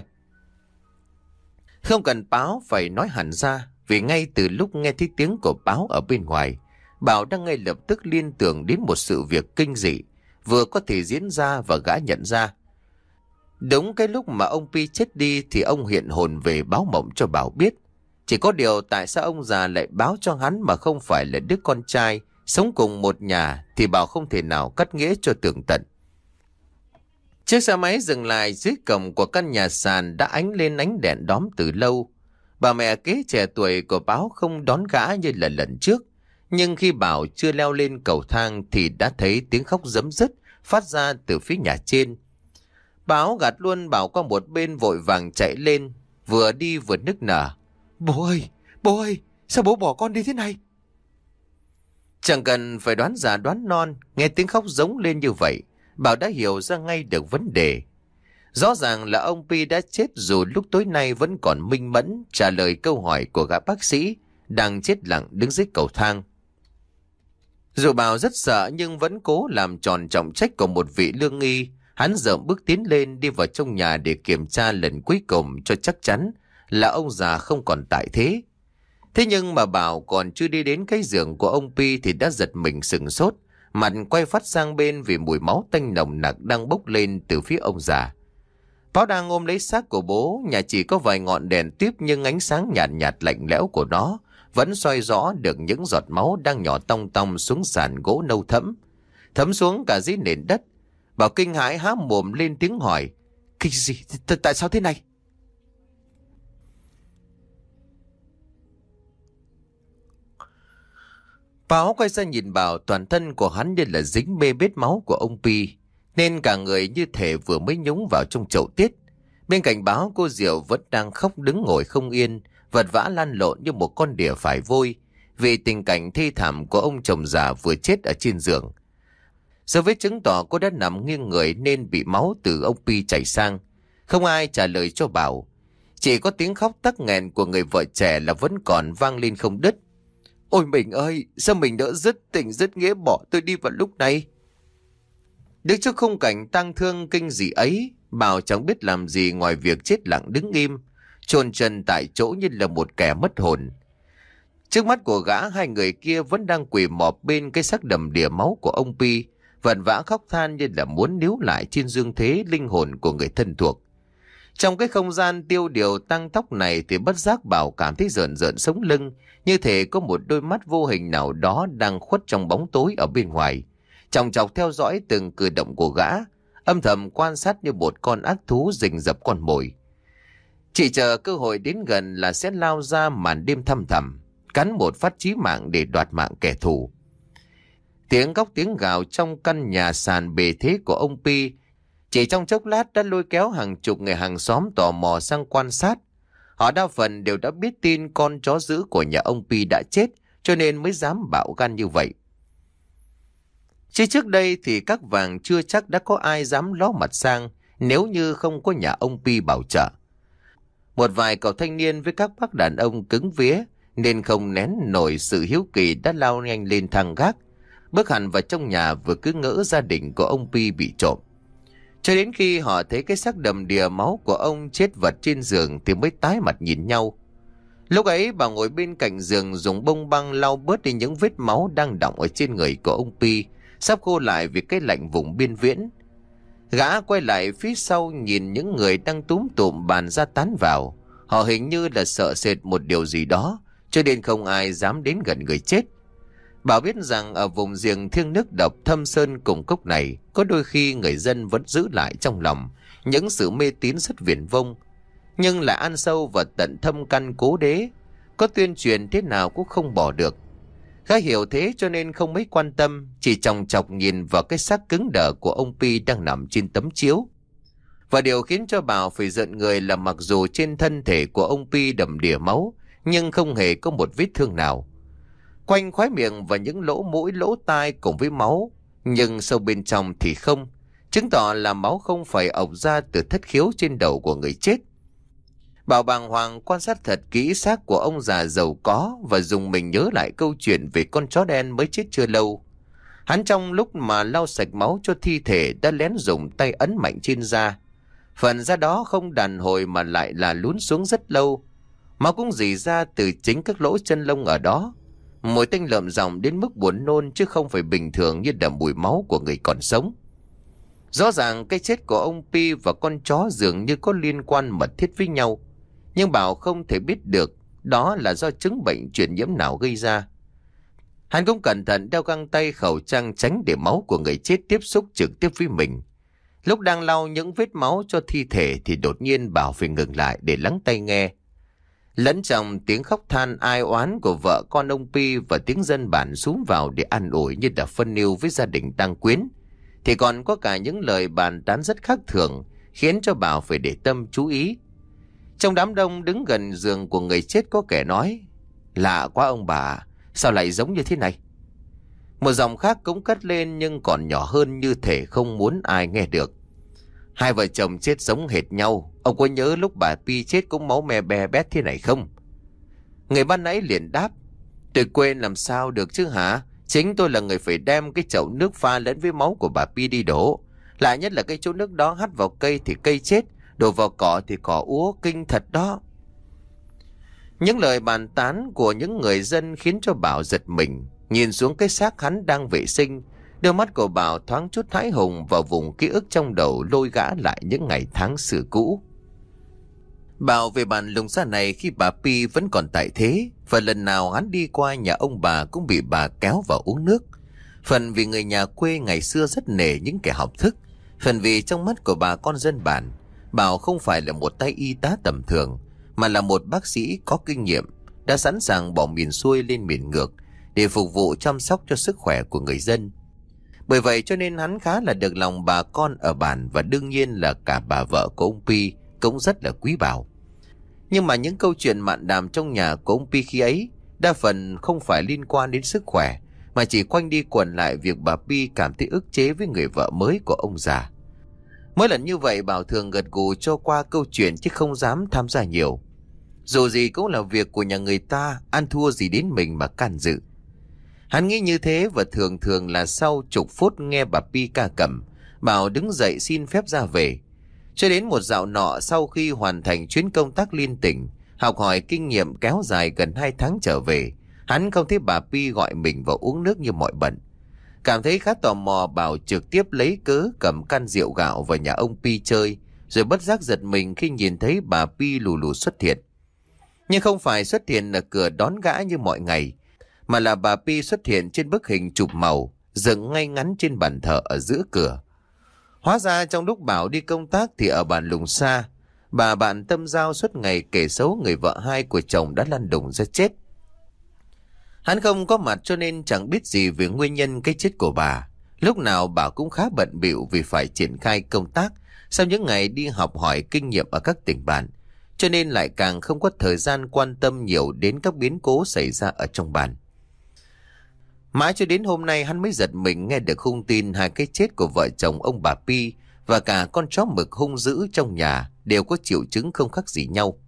Không cần Báo phải nói hẳn ra, vì ngay từ lúc nghe thấy tiếng của Báo ở bên ngoài, Bảo đang ngay lập tức liên tưởng đến một sự việc kinh dị vừa có thể diễn ra và gã nhận ra. Đúng cái lúc mà ông Pi chết đi thì ông hiện hồn về báo mộng cho Bảo biết. Chỉ có điều tại sao ông già lại báo cho hắn mà không phải là đứa con trai sống cùng một nhà thì Bảo không thể nào cắt nghĩa cho tường tận. Chiếc xe máy dừng lại dưới cổng của căn nhà sàn đã ánh lên ánh đèn đóm từ lâu. Bà mẹ kế trẻ tuổi của Báo không đón gã như là lần trước. Nhưng khi Bảo chưa leo lên cầu thang thì đã thấy tiếng khóc rấm rứt phát ra từ phía nhà trên. Báo gạt luôn Bảo qua một bên, vội vàng chạy lên, vừa đi vừa nức nở. Bố ơi, sao bố bỏ con đi thế này? Chẳng cần phải đoán già đoán non, nghe tiếng khóc giống lên như vậy, Bảo đã hiểu ra ngay được vấn đề. Rõ ràng là ông Pi đã chết dù lúc tối nay vẫn còn minh mẫn trả lời câu hỏi của gã bác sĩ đang chết lặng đứng dưới cầu thang. Dù Bảo rất sợ nhưng vẫn cố làm tròn trọng trách của một vị lương y. Hắn dậm bước tiến lên, đi vào trong nhà để kiểm tra lần cuối cùng cho chắc chắn là ông già không còn tại thế. Thế nhưng mà Bảo còn chưa đi đến cái giường của ông Pi thì đã giật mình sững sốt, mặt quay phát sang bên vì mùi máu tanh nồng nặc đang bốc lên từ phía ông già. Báo đang ôm lấy xác của bố, nhà chỉ có vài ngọn đèn tiếp nhưng ánh sáng nhạt nhạt lạnh lẽo của nó vẫn soi rõ được những giọt máu đang nhỏ tong tong xuống sàn gỗ nâu thẫm, thấm xuống cả dưới nền đất. Bảo kinh hãi há mồm lên tiếng hỏi. Cái gì? Tại sao thế này? Báo quay sang nhìn Bảo, toàn thân của hắn như là dính bê bết máu của ông Pi, nên cả người như thể vừa mới nhúng vào trong chậu tiết. Bên cạnh Báo, cô Diệu vẫn đang khóc đứng ngồi không yên, vật vã lăn lộn như một con đỉa phải vôi vì tình cảnh thê thảm của ông chồng già vừa chết ở trên giường. Dấu vết chứng tỏ cô đã nằm nghiêng người nên bị máu từ ông Pi chảy sang. Không ai trả lời cho Bảo, chỉ có tiếng khóc tắc nghẹn của người vợ trẻ là vẫn còn vang lên không đứt. Ôi mình ơi, sao mình đã dứt tình dứt nghĩa bỏ tôi đi vào lúc này? Đứng trước khung cảnh tang thương kinh dị ấy, Bảo chẳng biết làm gì ngoài việc chết lặng đứng im, chôn chân tại chỗ như là một kẻ mất hồn. Trước mắt của gã, hai người kia vẫn đang quỳ mọp bên cái xác đầm đìa máu của ông Pi, vật vã khóc than như là muốn níu lại trên dương thế linh hồn của người thân thuộc. Trong cái không gian tiêu điều tăng tóc này thì bất giác Bảo cảm thấy rợn rợn sống lưng, như thể có một đôi mắt vô hình nào đó đang khuất trong bóng tối ở bên ngoài, chòng chọc theo dõi từng cử động của gã, âm thầm quan sát như một con ác thú rình rập con mồi, chỉ chờ cơ hội đến gần là sẽ lao ra màn đêm thăm thẳm, cắn một phát chí mạng để đoạt mạng kẻ thù. Tiếng góc tiếng gào trong căn nhà sàn bề thế của ông Pi chỉ trong chốc lát đã lôi kéo hàng chục người hàng xóm tò mò sang quan sát. Họ đa phần đều đã biết tin con chó dữ của nhà ông Pi đã chết, cho nên mới dám bạo gan như vậy. Chứ trước đây thì các vàng chưa chắc đã có ai dám ló mặt sang nếu như không có nhà ông Pi bảo trợ. Một vài cậu thanh niên với các bác đàn ông cứng vía nên không nén nổi sự hiếu kỳ đã lao nhanh lên thang gác, bước hẳn vào trong nhà vừa cứ ngỡ gia đình của ông Pi bị trộm. Cho đến khi họ thấy cái xác đầm đìa máu của ông chết vật trên giường thì mới tái mặt nhìn nhau. Lúc ấy Bảo ngồi bên cạnh giường dùng bông băng lau bớt đi những vết máu đang đọng ở trên người của ông Pi, sắp khô lại vì cái lạnh vùng biên viễn. Gã quay lại phía sau nhìn những người đang túm tụm bàn ra tán vào. Họ hình như là sợ sệt một điều gì đó, cho nên không ai dám đến gần người chết. Bảo biết rằng ở vùng giềng thiêng nước độc thâm sơn cùng cốc này, có đôi khi người dân vẫn giữ lại trong lòng những sự mê tín rất viển vông, nhưng lại ăn sâu vào tận thâm căn cố đế, có tuyên truyền thế nào cũng không bỏ được. Khá hiểu thế cho nên không mấy quan tâm, chỉ chòng chọc nhìn vào cái xác cứng đờ của ông Pi đang nằm trên tấm chiếu. Và điều khiến cho Bảo phải giận người là mặc dù trên thân thể của ông Pi đầm đìa máu, nhưng không hề có một vết thương nào. Quanh khóe miệng và những lỗ mũi lỗ tai cùng với máu, nhưng sâu bên trong thì không, chứng tỏ là máu không phải ộc ra từ thất khiếu trên đầu của người chết. Bảo bàng hoàng quan sát thật kỹ xác của ông già giàu có và dùng mình nhớ lại câu chuyện về con chó đen mới chết chưa lâu. Hắn trong lúc mà lau sạch máu cho thi thể đã lén dùng tay ấn mạnh trên da. Phần da đó không đàn hồi mà lại là lún xuống rất lâu. Máu cũng rỉ ra từ chính các lỗ chân lông ở đó. Mùi tanh lợm ròng đến mức buồn nôn chứ không phải bình thường như đầm mùi máu của người còn sống. Rõ ràng cái chết của ông Pi và con chó dường như có liên quan mật thiết với nhau. Nhưng Bảo không thể biết được đó là do chứng bệnh truyền nhiễm nào gây ra. Hắn cũng cẩn thận đeo găng tay khẩu trang tránh để máu của người chết tiếp xúc trực tiếp với mình. Lúc đang lau những vết máu cho thi thể thì đột nhiên Bảo phải ngừng lại để lắng tai nghe. Lẫn trong tiếng khóc than ai oán của vợ con ông Pi và tiếng dân bản xuống vào để an ủi như đã phân nêu với gia đình tang quyến, thì còn có cả những lời bàn tán rất khác thường khiến cho Bảo phải để tâm chú ý. Trong đám đông đứng gần giường của người chết có kẻ nói: "Lạ quá ông bà, sao lại giống như thế này?" Một giọng khác cũng cất lên nhưng còn nhỏ hơn, như thể không muốn ai nghe được: "Hai vợ chồng chết giống hệt nhau. Ông có nhớ lúc bà Pi chết cũng máu me be bét thế này không?" Người ban nãy liền đáp: "Tôi quên làm sao được chứ hả? Chính tôi là người phải đem cái chậu nước pha lẫn với máu của bà Pi đi đổ. Lạ nhất là cái chỗ nước đó hắt vào cây thì cây chết, đổ vào cỏ thì cỏ úa, kinh thật đó." Những lời bàn tán của những người dân khiến cho Bảo giật mình. Nhìn xuống cái xác hắn đang vệ sinh, đôi mắt của Bảo thoáng chút hãi hùng vào vùng ký ức trong đầu lôi gã lại những ngày tháng xưa cũ. Bảo về bàn Lùng Sa này khi bà Pi vẫn còn tại thế, và lần nào hắn đi qua nhà ông bà cũng bị bà kéo vào uống nước. Phần vì người nhà quê ngày xưa rất nể những kẻ học thức, phần vì trong mắt của bà con dân bản, Bảo không phải là một tay y tá tầm thường, mà là một bác sĩ có kinh nghiệm, đã sẵn sàng bỏ miền xuôi lên miền ngược để phục vụ chăm sóc cho sức khỏe của người dân. Bởi vậy cho nên hắn khá là được lòng bà con ở bản, và đương nhiên là cả bà vợ của ông Pi cũng rất là quý Bảo. Nhưng mà những câu chuyện mạn đàm trong nhà của ông Pi khi ấy đa phần không phải liên quan đến sức khỏe, mà chỉ quanh đi quẩn lại việc bà Pi cảm thấy ức chế với người vợ mới của ông già. Mỗi lần như vậy Bảo thường gật gù cho qua câu chuyện chứ không dám tham gia nhiều. Dù gì cũng là việc của nhà người ta, ăn thua gì đến mình mà can dự. Hắn nghĩ như thế, và thường thường là sau chục phút nghe bà Pi ca cẩm, Bảo đứng dậy xin phép ra về. Cho đến một dạo nọ, sau khi hoàn thành chuyến công tác liên tỉnh, học hỏi kinh nghiệm kéo dài gần 2 tháng trở về, hắn không thấy bà Pi gọi mình vào uống nước như mọi bận. Cảm thấy khá tò mò, Bảo trực tiếp lấy cớ cầm can rượu gạo vào nhà ông Pi chơi, rồi bất giác giật mình khi nhìn thấy bà Pi lù lù xuất hiện. Nhưng không phải xuất hiện ở cửa đón gã như mọi ngày, mà là bà Pi xuất hiện trên bức hình chụp màu, dựng ngay ngắn trên bàn thờ ở giữa cửa. Hóa ra trong lúc Bảo đi công tác thì ở bản Lùng Sa, bà bạn tâm giao suốt ngày kể xấu người vợ hai của chồng đã lăn đùng ra chết. Hắn không có mặt cho nên chẳng biết gì về nguyên nhân cái chết của bà. Lúc nào bà cũng khá bận bịu vì phải triển khai công tác sau những ngày đi học hỏi kinh nghiệm ở các tỉnh bản, cho nên lại càng không có thời gian quan tâm nhiều đến các biến cố xảy ra ở trong bản. Mãi cho đến hôm nay hắn mới giật mình nghe được hung tin hai cái chết của vợ chồng ông bà Pi và cả con chó mực hung dữ trong nhà đều có triệu chứng không khác gì nhau.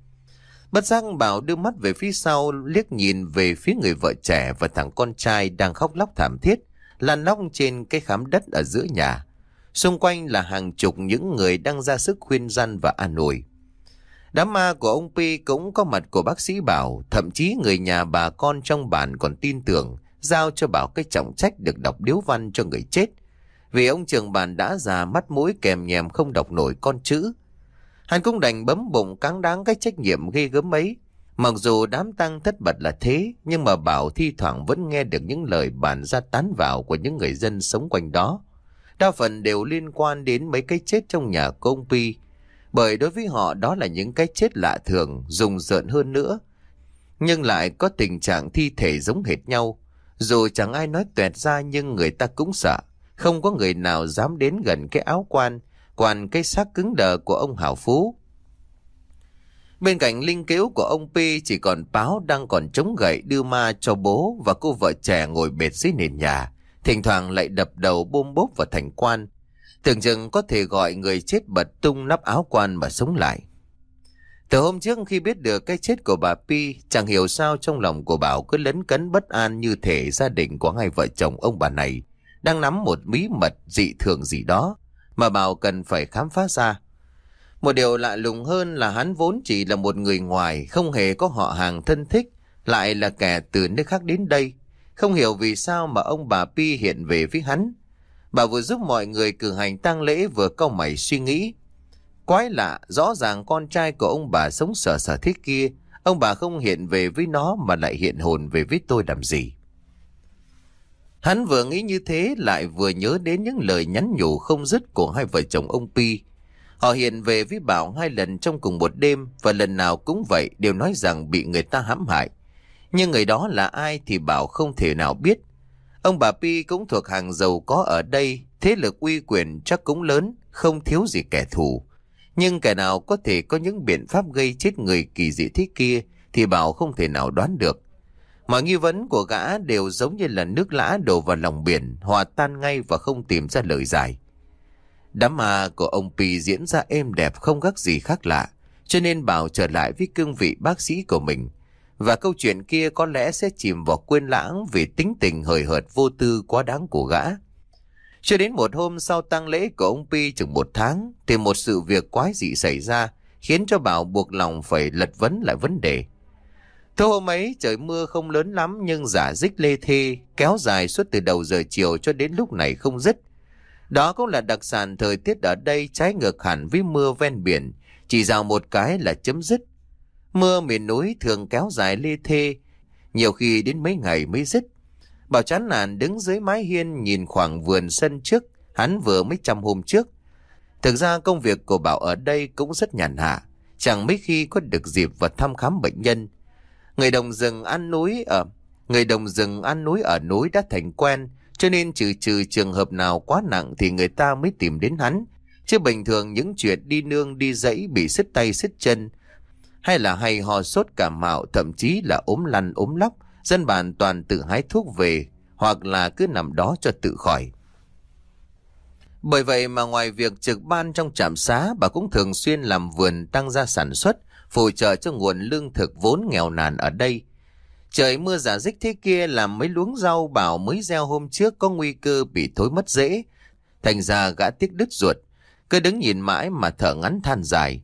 Bất giác Bảo đưa mắt về phía sau, liếc nhìn về phía người vợ trẻ và thằng con trai đang khóc lóc thảm thiết, lăn lóc trên cái khám đất ở giữa nhà. Xung quanh là hàng chục những người đang ra sức khuyên răn và an ủi. Đám ma của ông Pi cũng có mặt của bác sĩ Bảo, thậm chí người nhà bà con trong bản còn tin tưởng giao cho Bảo cái trọng trách được đọc điếu văn cho người chết, vì ông trưởng bản đã già mắt mũi kèm nhèm không đọc nổi con chữ. Hắn cũng đành bấm bụng cáng đáng cái trách nhiệm ghê gớm ấy, Mặc dù đám tang thất bật là thế, nhưng mà Bảo thi thoảng vẫn nghe được những lời bàn ra tán vào của những người dân sống quanh đó. Đa phần đều liên quan đến mấy cái chết trong nhà của ông Pi, bởi đối với họ đó là những cái chết lạ thường, rùng rợn hơn nữa, nhưng lại có tình trạng thi thể giống hệt nhau. Dù chẳng ai nói toẹt ra nhưng người ta cũng sợ, không có người nào dám đến gần cái áo quan cái xác cứng đờ của ông Hảo Phú. Bên cạnh linh cữu của ông Pi chỉ còn Báo đang còn chống gậy đưa ma cho bố và cô vợ trẻ ngồi bệt dưới nền nhà, thỉnh thoảng lại đập đầu bôm bốp vào thành quan, tưởng chừng có thể gọi người chết bật tung nắp áo quan mà sống lại. Từ hôm trước khi biết được cái chết của bà Pi, chẳng hiểu sao trong lòng của Bảo cứ lấn cấn bất an, như thể gia đình của hai vợ chồng ông bà này đang nắm một bí mật dị thường gì đó mà Bảo cần phải khám phá ra. Một điều lạ lùng hơn là hắn vốn chỉ là một người ngoài, không hề có họ hàng thân thích, lại là kẻ từ nước khác đến đây. Không hiểu vì sao mà ông bà Pi hiện về với hắn. Bà vừa giúp mọi người cử hành tang lễ vừa cau mày suy nghĩ. Quái lạ, rõ ràng con trai của ông bà sống sờ sờ thế kia, ông bà không hiện về với nó mà lại hiện hồn về với tôi làm gì. Hắn vừa nghĩ như thế lại vừa nhớ đến những lời nhắn nhủ không dứt của hai vợ chồng ông Pi. Họ hiện về với Bảo hai lần trong cùng một đêm, và lần nào cũng vậy, đều nói rằng bị người ta hãm hại. Nhưng người đó là ai thì Bảo không thể nào biết. Ông bà Pi cũng thuộc hàng giàu có ở đây, thế lực uy quyền chắc cũng lớn, không thiếu gì kẻ thù. Nhưng kẻ nào có thể có những biện pháp gây chết người kỳ dị thế kia thì Bảo không thể nào đoán được. Mọi nghi vấn của gã đều giống như là nước lã đổ vào lòng biển, hòa tan ngay và không tìm ra lời giải. Đám ma của ông Pi diễn ra êm đẹp không khác gì khác lạ, cho nên Bảo trở lại với cương vị bác sĩ của mình. Và câu chuyện kia có lẽ sẽ chìm vào quên lãng vì tính tình hời hợt vô tư quá đáng của gã. Cho đến một hôm sau tang lễ của ông Pi chừng một tháng thì một sự việc quái dị xảy ra khiến cho Bảo buộc lòng phải lật vấn lại vấn đề. Thôi hôm ấy trời mưa không lớn lắm nhưng rả rích lê thê kéo dài suốt từ đầu giờ chiều cho đến lúc này không dứt. Đó cũng là đặc sản thời tiết ở đây, trái ngược hẳn với mưa ven biển, chỉ rào một cái là chấm dứt. Mưa miền núi thường kéo dài lê thê, nhiều khi đến mấy ngày mới dứt. Bảo chán nản đứng dưới mái hiên nhìn khoảng vườn sân trước hắn vừa mới chăm hôm trước. Thực ra công việc của Bảo ở đây cũng rất nhàn hạ, chẳng mấy khi có được dịp vào thăm khám bệnh nhân. Người đồng rừng ăn núi ở núi đã thành quen, cho nên trừ trường hợp nào quá nặng thì người ta mới tìm đến hắn. Chứ bình thường những chuyện đi nương đi dẫy bị sứt tay sứt chân, hay là hay ho sốt cảm mạo, thậm chí là ốm lăn ốm lóc, dân bản toàn tự hái thuốc về hoặc là cứ nằm đó cho tự khỏi. Bởi vậy mà ngoài việc trực ban trong trạm xá, bà cũng thường xuyên làm vườn tăng gia sản xuất, phụ trợ cho nguồn lương thực vốn nghèo nàn ở đây. Trời mưa rả rích thế kia làm mấy luống rau Bảo mới gieo hôm trước có nguy cơ bị thối mất rễ, thành ra gã tiếc đứt ruột, cứ đứng nhìn mãi mà thở ngắn than dài.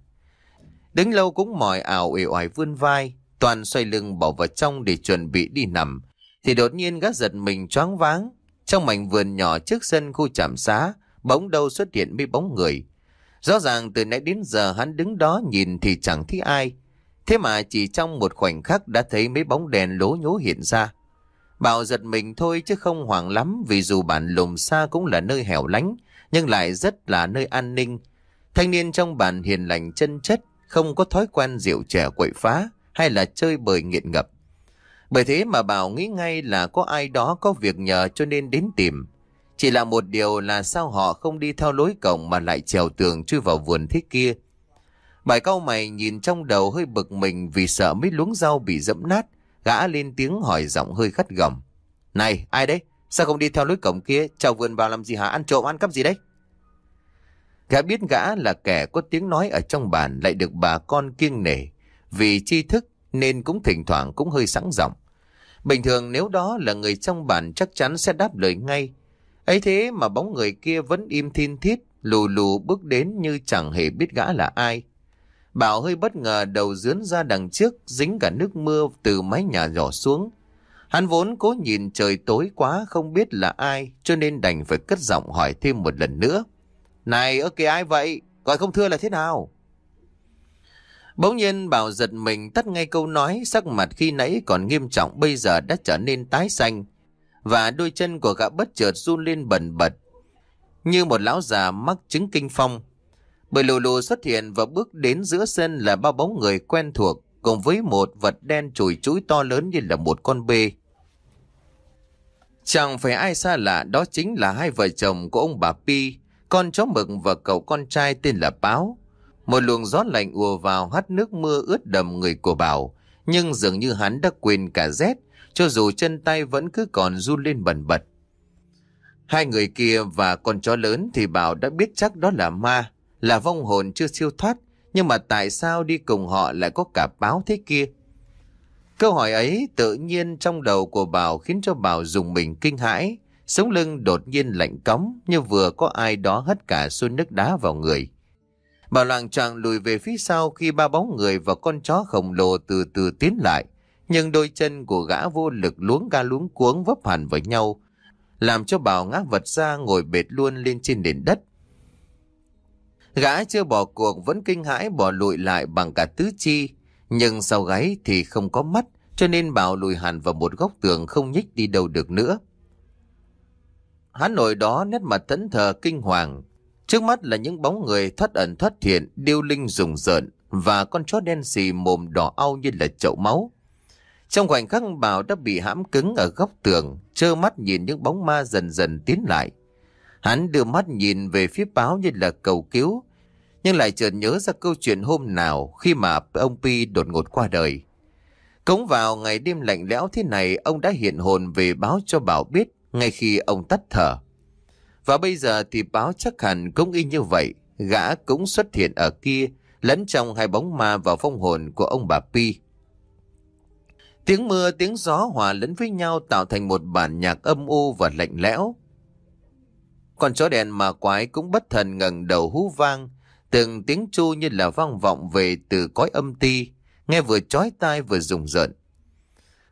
Đứng lâu cũng mỏi ảo uể oải vươn vai, toàn xoay lưng bỏ vào trong để chuẩn bị đi nằm thì đột nhiên gã giật mình choáng váng. Trong mảnh vườn nhỏ trước sân khu trạm xá bỗng đâu xuất hiện mấy bóng người. Rõ ràng từ nãy đến giờ hắn đứng đó nhìn thì chẳng thấy ai, thế mà chỉ trong một khoảnh khắc đã thấy mấy bóng đèn lố nhố hiện ra. Bảo giật mình thôi chứ không hoảng lắm, vì dù bản Lùng Sa cũng là nơi hẻo lánh nhưng lại rất là nơi an ninh. Thanh niên trong bản hiền lành chân chất, không có thói quen rượu chè quậy phá hay là chơi bời nghiện ngập. Bởi thế mà Bảo nghĩ ngay là có ai đó có việc nhờ cho nên đến tìm. Chỉ là một điều là sao họ không đi theo lối cổng mà lại trèo tường chui vào vườn thế kia. Bài cau mày nhìn trong đầu hơi bực mình vì sợ mấy luống rau bị dẫm nát, gã lên tiếng hỏi giọng hơi gắt gỏng. Này, ai đấy? Sao không đi theo lối cổng kia? Trèo vườn vào làm gì hả? Ăn trộm ăn cắp gì đấy? Gã biết gã là kẻ có tiếng nói ở trong bản, lại được bà con kiêng nể vì tri thức nên cũng thỉnh thoảng cũng hơi sẵn giọng. Bình thường nếu đó là người trong bản chắc chắn sẽ đáp lời ngay. Ấy thế mà bóng người kia vẫn im thin thít, lù lù bước đến như chẳng hề biết gã là ai. Bảo hơi bất ngờ, đầu dướn ra đằng trước, dính cả nước mưa từ mái nhà rỏ xuống. Hắn vốn cố nhìn trời tối quá không biết là ai, cho nên đành phải cất giọng hỏi thêm một lần nữa. Này, ơ kìa ai vậy? Gọi không thưa là thế nào? Bỗng nhiên Bảo giật mình tắt ngay câu nói, sắc mặt khi nãy còn nghiêm trọng bây giờ đã trở nên tái xanh, và đôi chân của gã bất chợt run lên bần bật như một lão già mắc chứng kinh phong. Bởi lù lù xuất hiện và bước đến giữa sân là ba bóng người quen thuộc cùng với một vật đen chùi chũi to lớn như là một con bê. Chẳng phải ai xa lạ, đó chính là hai vợ chồng của ông bà Pi, con chó mực và cậu con trai tên là Báo. Một luồng gió lạnh ùa vào hắt nước mưa ướt đầm người của Bảo, nhưng dường như hắn đã quên cả rét, cho dù chân tay vẫn cứ còn run lên bần bật. Hai người kia và con chó lớn thì Bảo đã biết chắc đó là ma, là vong hồn chưa siêu thoát, nhưng mà tại sao đi cùng họ lại có cả Báo thế kia? Câu hỏi ấy tự nhiên trong đầu của Bảo khiến cho Bảo dùng mình kinh hãi, sống lưng đột nhiên lạnh cóng như vừa có ai đó hất cả xô nước đá vào người. Bảo loạng choạng lùi về phía sau khi ba bóng người và con chó khổng lồ từ từ tiến lại, nhưng đôi chân của gã vô lực luống ga luống cuống vấp hẳn vào nhau, làm cho Bảo ngã vật ra ngồi bệt luôn lên trên nền đất. Gã chưa bỏ cuộc, vẫn kinh hãi bỏ lụi lại bằng cả tứ chi, nhưng sau gáy thì không có mắt, cho nên Bảo lùi hẳn vào một góc tường không nhích đi đâu được nữa. Hắn ngồi đó nét mặt thẫn thờ kinh hoàng. Trước mắt là những bóng người thoát ẩn thoát hiện, điêu linh rùng rợn và con chó đen xì mồm đỏ au như là chậu máu. Trong khoảnh khắc, Bảo đã bị hãm cứng ở góc tường, trơ mắt nhìn những bóng ma dần dần tiến lại. Hắn đưa mắt nhìn về phía Báo như là cầu cứu, nhưng lại chợt nhớ ra câu chuyện hôm nào khi mà ông Pi đột ngột qua đời. Cống vào ngày đêm lạnh lẽo thế này, ông đã hiện hồn về báo cho Bảo biết ngay khi ông tắt thở. Và bây giờ thì Báo chắc hẳn cũng y như vậy, gã cũng xuất hiện ở kia, lẫn trong hai bóng ma vào phong hồn của ông bà Pi. Tiếng mưa, tiếng gió hòa lẫn với nhau tạo thành một bản nhạc âm u và lạnh lẽo. Con chó đèn mà quái cũng bất thần ngẩng đầu hú vang, từng tiếng chu như là vang vọng về từ cõi âm ti, nghe vừa chói tai vừa rùng rợn.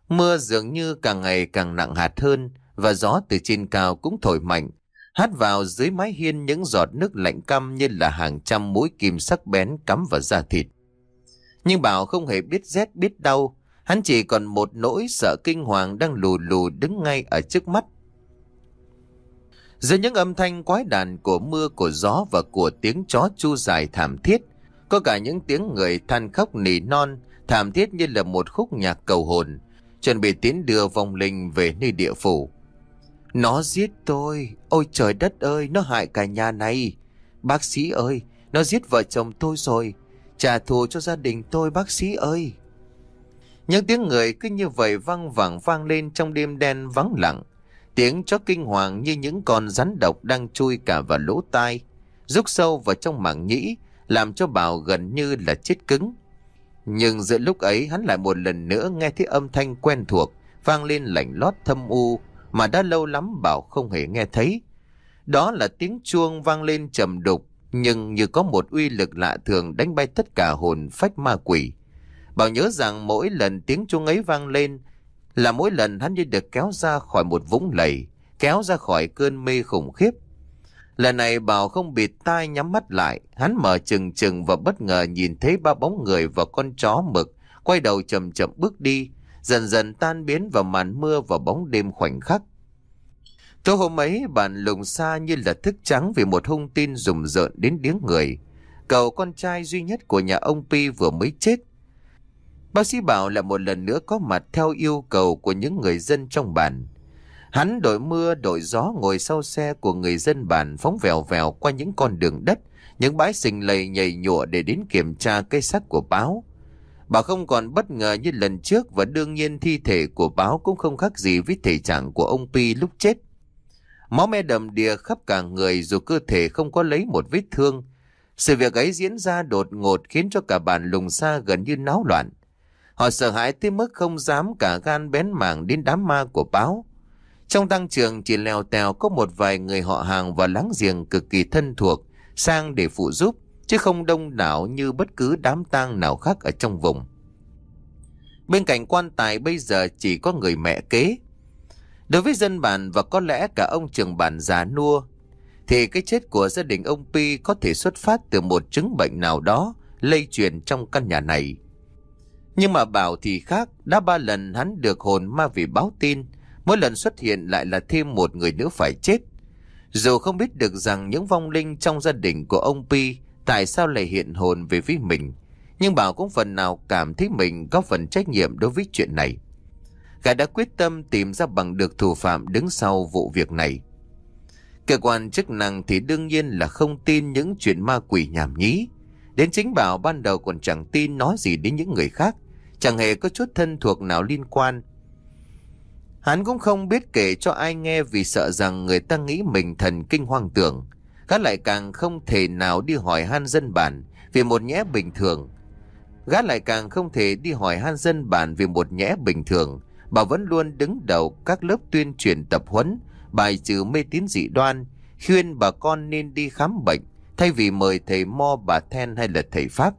Mưa dường như càng ngày càng nặng hạt hơn, và gió từ trên cao cũng thổi mạnh, hắt vào dưới mái hiên những giọt nước lạnh căm như là hàng trăm mũi kim sắc bén cắm vào da thịt. Nhưng Bảo không hề biết rét biết đau, hắn chỉ còn một nỗi sợ kinh hoàng đang lù lù đứng ngay ở trước mắt. Giữa những âm thanh quái đản của mưa, của gió và của tiếng chó chu dài thảm thiết, có cả những tiếng người than khóc nỉ non thảm thiết như là một khúc nhạc cầu hồn, chuẩn bị tiến đưa vong linh về nơi địa phủ. Nó giết tôi, ôi trời đất ơi, nó hại cả nhà này. Bác sĩ ơi, nó giết vợ chồng tôi rồi, trả thù cho gia đình tôi bác sĩ ơi. Những tiếng người cứ như vậy văng vẳng vang lên trong đêm đen vắng lặng. Tiếng chó kinh hoàng như những con rắn độc đang chui cả vào lỗ tai, rút sâu vào trong màng nhĩ, làm cho Bảo gần như là chết cứng. Nhưng giữa lúc ấy hắn lại một lần nữa nghe thấy âm thanh quen thuộc vang lên lạnh lót thâm u mà đã lâu lắm Bảo không hề nghe thấy. Đó là tiếng chuông vang lên trầm đục, nhưng như có một uy lực lạ thường đánh bay tất cả hồn phách ma quỷ. Bảo nhớ rằng mỗi lần tiếng chuông ấy vang lên là mỗi lần hắn như được kéo ra khỏi một vũng lầy, kéo ra khỏi cơn mê khủng khiếp. Lần này Bảo không bịt tai nhắm mắt lại, hắn mở trừng trừng và bất ngờ nhìn thấy ba bóng người và con chó mực quay đầu chậm chậm bước đi, dần dần tan biến vào màn mưa và bóng đêm khoảnh khắc. Tối hôm ấy, bản Lùng Sa như là thức trắng vì một hung tin rùng rợn đến điếng người. Cậu con trai duy nhất của nhà ông Pi vừa mới chết. Bác sĩ Bảo lại một lần nữa có mặt theo yêu cầu của những người dân trong bản. Hắn đổi mưa, đổi gió ngồi sau xe của người dân bản, phóng vèo vèo qua những con đường đất, những bãi sình lầy nhầy nhụa để đến kiểm tra cây xác của Báo. Bảo không còn bất ngờ như lần trước, và đương nhiên thi thể của Báo cũng không khác gì với thể trạng của ông Pi lúc chết. Máu me đầm đìa khắp cả người dù cơ thể không có lấy một vết thương. Sự việc ấy diễn ra đột ngột khiến cho cả bản Lùng Sa gần như náo loạn. Họ sợ hãi tới mức không dám cả gan bén mảng đến đám ma của Báo. Trong tăng trường chỉ lèo tèo có một vài người họ hàng và láng giềng cực kỳ thân thuộc sang để phụ giúp, chứ không đông đảo như bất cứ đám tang nào khác ở trong vùng. Bên cạnh quan tài bây giờ chỉ có người mẹ kế. Đối với dân bản và có lẽ cả ông trưởng bản già nua, thì cái chết của gia đình ông Pi có thể xuất phát từ một chứng bệnh nào đó lây truyền trong căn nhà này. Nhưng mà Bảo thì khác, đã 3 lần hắn được hồn ma về báo tin, mỗi lần xuất hiện lại là thêm một người nữa phải chết. Dù không biết được rằng những vong linh trong gia đình của ông Pi tại sao lại hiện hồn về với mình, nhưng Bảo cũng phần nào cảm thấy mình có phần trách nhiệm đối với chuyện này. Gã đã quyết tâm tìm ra bằng được thủ phạm đứng sau vụ việc này. Cơ quan chức năng thì đương nhiên là không tin những chuyện ma quỷ nhảm nhí. Đến chính Bảo ban đầu còn chẳng tin, nói gì đến những người khác, chẳng hề có chút thân thuộc nào liên quan. Hắn cũng không biết kể cho ai nghe vì sợ rằng người ta nghĩ mình thần kinh hoang tưởng. Gã lại càng không thể nào đi hỏi han dân bản vì một nhẽ bình thường. Bảo vẫn luôn đứng đầu các lớp tuyên truyền tập huấn, bài trừ mê tín dị đoan, khuyên bà con nên đi khám bệnh thay vì mời thầy mo, bà then hay là thầy pháp.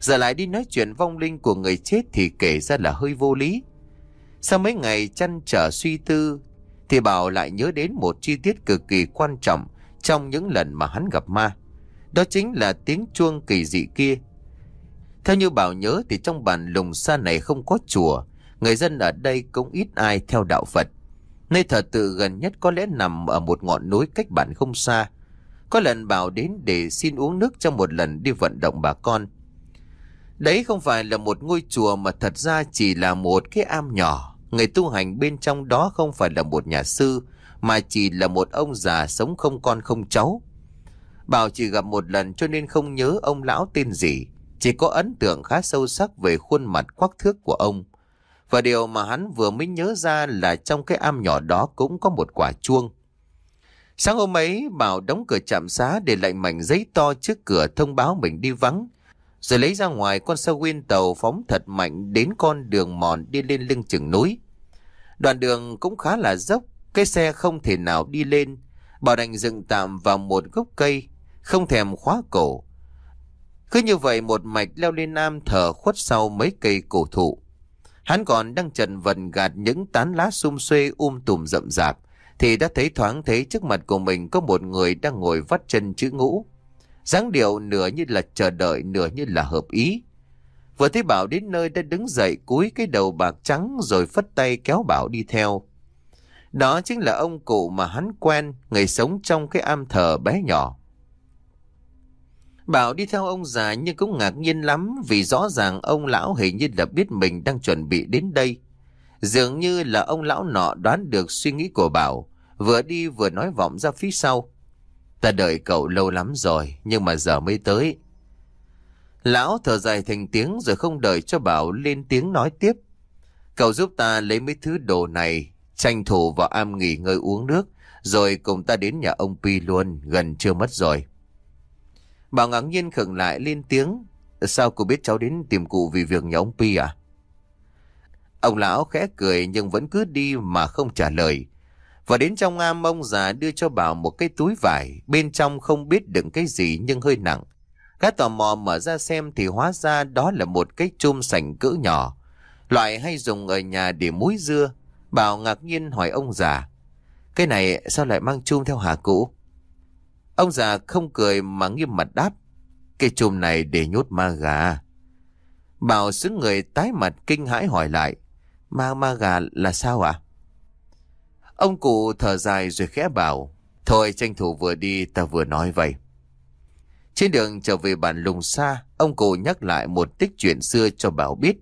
Giờ lại đi nói chuyện vong linh của người chết thì kể ra là hơi vô lý. Sau mấy ngày chăn trở suy tư thì Bảo lại nhớ đến một chi tiết cực kỳ quan trọng trong những lần mà hắn gặp ma. Đó chính là tiếng chuông kỳ dị kia. Theo như Bảo nhớ thì trong bản Lùng Sa này không có chùa, người dân ở đây cũng ít ai theo đạo Phật. Nơi thờ tự gần nhất có lẽ nằm ở một ngọn núi cách bản không xa. Có lần Bảo đến để xin uống nước trong một lần đi vận động bà con. Đấy không phải là một ngôi chùa mà thật ra chỉ là một cái am nhỏ. Người tu hành bên trong đó không phải là một nhà sư, mà chỉ là một ông già sống không con không cháu. Bảo chỉ gặp một lần cho nên không nhớ ông lão tên gì, chỉ có ấn tượng khá sâu sắc về khuôn mặt quắc thước của ông. Và điều mà hắn vừa mới nhớ ra là trong cái am nhỏ đó cũng có một quả chuông. Sáng hôm ấy, Bảo đóng cửa trạm xá, để lại mảnh giấy to trước cửa thông báo mình đi vắng, rồi lấy ra ngoài con xe nguyên tàu phóng thật mạnh đến con đường mòn đi lên lưng chừng núi. Đoạn đường cũng khá là dốc, cái xe không thể nào đi lên. Bảo đành dựng tạm vào một gốc cây, không thèm khóa cổ. Cứ như vậy một mạch leo lên am thờ khuất sau mấy cây cổ thụ. Hắn còn đang chần vần gạt những tán lá sum xuê tùm rậm rạp thì đã thoáng thấy trước mặt của mình có một người đang ngồi vắt chân chữ ngũ, dáng điệu nửa như là chờ đợi nửa như là hợp ý. Vừa thấy Bảo đến nơi đã đứng dậy cúi cái đầu bạc trắng rồi phất tay kéo Bảo đi theo. Đó chính là ông cụ mà hắn quen, người sống trong cái am thờ bé nhỏ. Bảo đi theo ông già nhưng cũng ngạc nhiên lắm vì rõ ràng ông lão hình như là biết mình đang chuẩn bị đến đây. Dường như là ông lão nọ đoán được suy nghĩ của Bảo, vừa đi vừa nói vọng ra phía sau: "Ta đợi cậu lâu lắm rồi, nhưng mà giờ mới tới." Lão thở dài thành tiếng rồi không đợi cho Bảo lên tiếng nói tiếp: "Cậu giúp ta lấy mấy thứ đồ này, tranh thủ vào am nghỉ ngơi uống nước, rồi cùng ta đến nhà ông Pi luôn, gần trưa mất rồi." Bảo ngạc nhiên khựng lại lên tiếng: "Sao cô biết cháu đến tìm cụ vì việc nhà ông Pi à?" Ông lão khẽ cười nhưng vẫn cứ đi mà không trả lời. Và đến trong am, ông già đưa cho Bảo một cái túi vải, bên trong không biết đựng cái gì nhưng hơi nặng. Gã tò mò mở ra xem thì hóa ra đó là một cái chum sành cỡ nhỏ, loại hay dùng ở nhà để muối dưa. Bảo ngạc nhiên hỏi ông già: "Cái này sao lại mang chum theo hả cụ?" Ông già không cười mà nghiêm mặt đáp: "Cái chum này để nhốt ma gà." Bảo sững người tái mặt kinh hãi hỏi lại: Ma gà là sao ạ? Ông cụ thở dài rồi khẽ bảo: "Thôi tranh thủ vừa đi ta vừa nói vậy." Trên đường trở về bản Lùng Sa, ông cụ nhắc lại một tích chuyện xưa cho Bảo biết.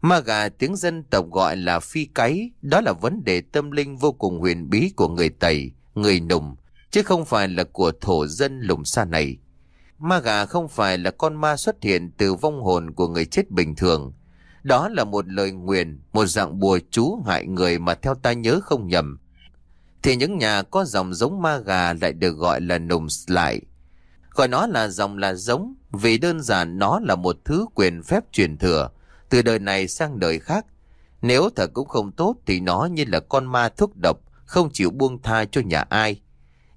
Ma gà tiếng dân tộc gọi là phi cái, đó là vấn đề tâm linh vô cùng huyền bí của người Tày, người Nùng, chứ không phải là của thổ dân Lùng Sa này. Ma gà không phải là con ma xuất hiện từ vong hồn của người chết bình thường. Đó là một lời nguyền, một dạng bùa chú hại người mà theo ta nhớ không nhầm thì những nhà có dòng giống ma gà lại được gọi là nùng lại. Gọi nó là dòng là giống vì đơn giản nó là một thứ quyền phép truyền thừa từ đời này sang đời khác. Nếu thật cũng không tốt thì nó như là con ma thuốc độc, không chịu buông tha cho nhà ai.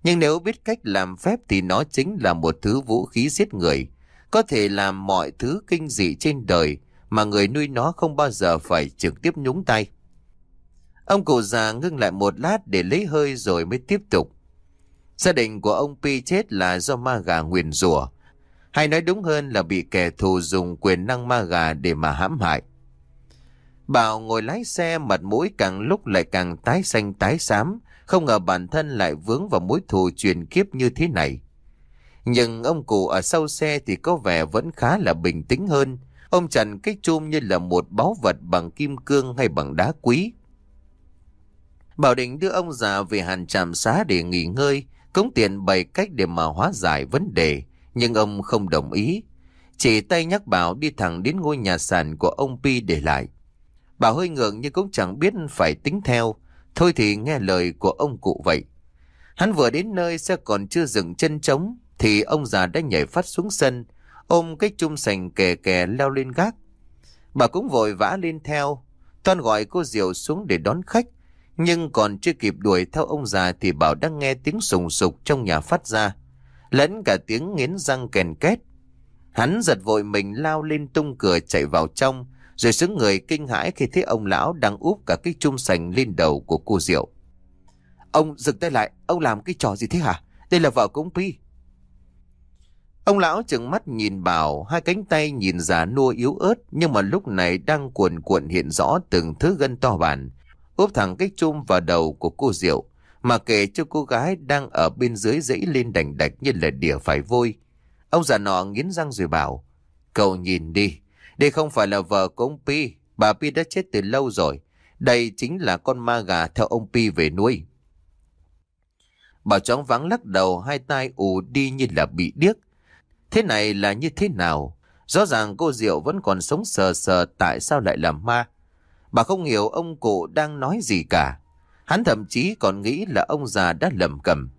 Nhưng nếu biết cách làm phép thì nó chính là một thứ vũ khí giết người, có thể làm mọi thứ kinh dị trên đời mà người nuôi nó không bao giờ phải trực tiếp nhúng tay. Ông cụ già ngưng lại một lát để lấy hơi rồi mới tiếp tục. Gia đình của ông Pi chết là do ma gà nguyền rủa. hay nói đúng hơn là bị kẻ thù dùng quyền năng ma gà để mà hãm hại. Bảo ngồi lái xe, mặt mũi càng lúc lại càng tái xanh tái xám, không ngờ bản thân lại vướng vào mối thù truyền kiếp như thế này. Nhưng ông cụ ở sau xe thì có vẻ vẫn khá là bình tĩnh hơn. Ông chặn cái chum như là một báu vật bằng kim cương hay bằng đá quý. Bảo định đưa ông già về Hàn Trạm Xá để nghỉ ngơi, cống tiền bày cách để mà hóa giải vấn đề, nhưng ông không đồng ý. Chỉ tay nhắc Bảo đi thẳng đến ngôi nhà sàn của ông Pi để lại. Bảo hơi ngượng nhưng cũng chẳng biết phải tính theo, thôi thì nghe lời của ông cụ vậy. Hắn vừa đến nơi, xe còn chưa dừng chân trống thì ông già đã nhảy phát xuống sân, ôm cái chum sành kè kè leo lên gác. Bà cũng vội vã lên theo, toan gọi cô Diệu xuống để đón khách, nhưng còn chưa kịp đuổi theo ông già thì Bảo đang nghe tiếng sùng sục trong nhà phát ra, lẫn cả tiếng nghiến răng kèn két. Hắn giật vội mình lao lên tung cửa chạy vào trong, rồi sững người kinh hãi khi thấy ông lão đang úp cả cái chum sành lên đầu của cô Diệu. Ông dừng tay lại, ông làm cái trò gì thế hả? Đây là vợ của ông Pi. Ông lão trừng mắt nhìn Bảo, hai cánh tay nhìn già nua yếu ớt nhưng mà lúc này đang cuồn cuộn hiện rõ từng thứ gân to bản, úp thẳng cái chum vào đầu của cô Diệu mà kể cho cô gái đang ở bên dưới dẫy lên đành đạch như là đỉa phải vôi. Ông già nọ nghiến răng rồi bảo, cậu nhìn đi, đây không phải là vợ của ông Pi, bà Pi đã chết từ lâu rồi, đây chính là con ma gà theo ông Pi về nuôi. Bảo choáng váng lắc đầu, hai tai ù đi như là bị điếc. Thế này là như thế nào? Rõ ràng cô Diệu vẫn còn sống sờ sờ, tại sao lại làm ma? Bà không hiểu ông cụ đang nói gì cả. Hắn thậm chí còn nghĩ là ông già đã lầm cầm.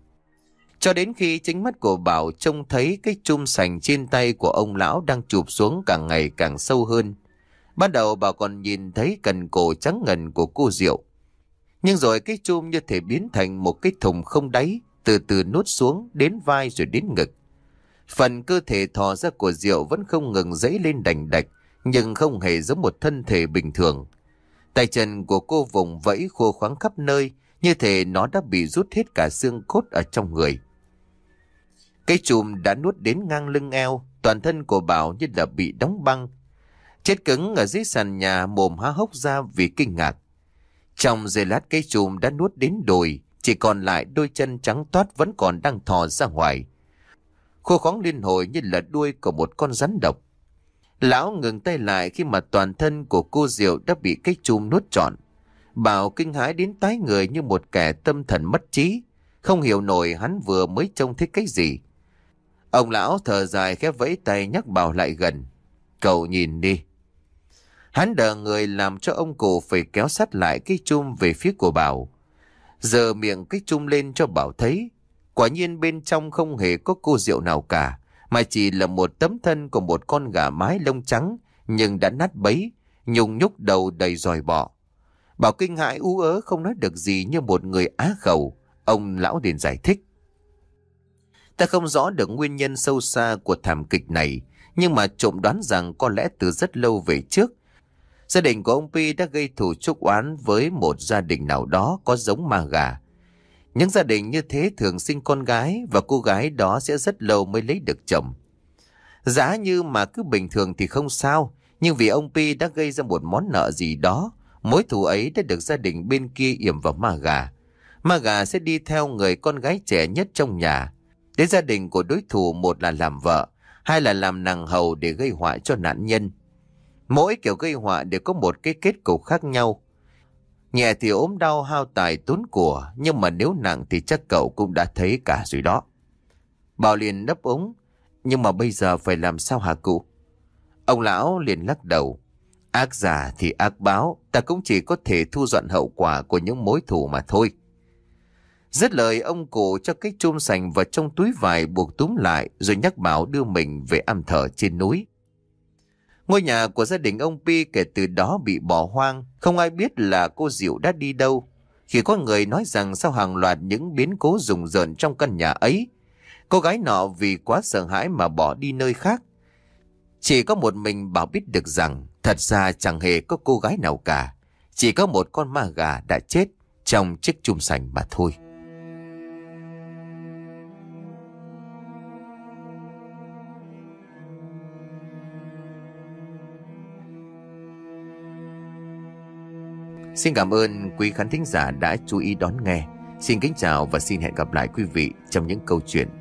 Cho đến khi chính mắt của Bảo trông thấy cái chum sành trên tay của ông lão đang chụp xuống càng ngày càng sâu hơn. Ban đầu bà còn nhìn thấy cần cổ trắng ngần của cô Diệu. Nhưng rồi cái chum như thể biến thành một cái thùng không đáy, từ từ nuốt xuống đến vai rồi đến ngực. Phần cơ thể thò ra của Diệu vẫn không ngừng giãy lên đành đạch, nhưng không hề giống một thân thể bình thường. Tay chân của cô vùng vẫy khô khoáng khắp nơi, như thể nó đã bị rút hết cả xương cốt ở trong người. Cái chùm đã nuốt đến ngang lưng eo, toàn thân của Bảo như là bị đóng băng. Chết cứng ở dưới sàn nhà, mồm há hốc ra vì kinh ngạc. Trong giây lát cái chùm đã nuốt đến đùi, chỉ còn lại đôi chân trắng toát vẫn còn đang thò ra ngoài, khô khoáng liên hồi như là đuôi của một con rắn độc. Lão ngừng tay lại khi mà toàn thân của cô Diệu đã bị cái chùm nuốt trọn. Bảo kinh hãi đến tái người như một kẻ tâm thần mất trí, không hiểu nổi hắn vừa mới trông thấy cái gì. Ông lão thở dài khẽ vẫy tay nhắc Bảo lại gần. Cậu nhìn đi. Hắn đờ người, làm cho ông cụ phải kéo sát lại cái chùm về phía của Bảo, giơ miệng cái chùm lên cho Bảo thấy. Quả nhiên bên trong không hề có cô Diệu nào cả, mà chỉ là một tấm thân của một con gà mái lông trắng nhưng đã nát bấy, nhung nhúc đầu đầy ròi bọ. Bảo kinh hãi ú ớ không nói được gì như một người á khẩu. Ông lão liền giải thích. Ta không rõ được nguyên nhân sâu xa của thảm kịch này, nhưng mà trộm đoán rằng có lẽ từ rất lâu về trước, gia đình của ông Pi đã gây thù chuốc oán với một gia đình nào đó có giống ma gà. Những gia đình như thế thường sinh con gái, và cô gái đó sẽ rất lâu mới lấy được chồng. Giá như mà cứ bình thường thì không sao, nhưng vì ông Pi đã gây ra một món nợ gì đó, mối thù ấy đã được gia đình bên kia yểm vào ma gà. Ma gà sẽ đi theo người con gái trẻ nhất trong nhà đến gia đình của đối thủ, một là làm vợ, hai là làm nàng hầu để gây họa cho nạn nhân. Mỗi kiểu gây họa đều có một cái kết cục khác nhau. Nhẹ thì ốm đau hao tài tốn của, nhưng mà nếu nặng thì chắc cậu cũng đã thấy cả rồi đó. Bảo liền đáp ứng. Nhưng mà bây giờ phải làm sao hả cụ? Ông lão liền lắc đầu. Ác giả thì ác báo, ta cũng chỉ có thể thu dọn hậu quả của những mối thù mà thôi. Dứt lời, ông cụ cho cái chum sành vào trong túi vải buộc túm lại, rồi nhắc Bảo đưa mình về am thờ trên núi. Ngôi nhà của gia đình ông Pi kể từ đó bị bỏ hoang, không ai biết là cô Diệu đã đi đâu. Khi có người nói rằng sau hàng loạt những biến cố rùng rợn trong căn nhà ấy, cô gái nọ vì quá sợ hãi mà bỏ đi nơi khác. Chỉ có một mình Bảo biết được rằng thật ra chẳng hề có cô gái nào cả, chỉ có một con ma gà đã chết trong chiếc chum sành mà thôi. Xin cảm ơn quý khán thính giả đã chú ý đón nghe. Xin kính chào và xin hẹn gặp lại quý vị trong những câu chuyện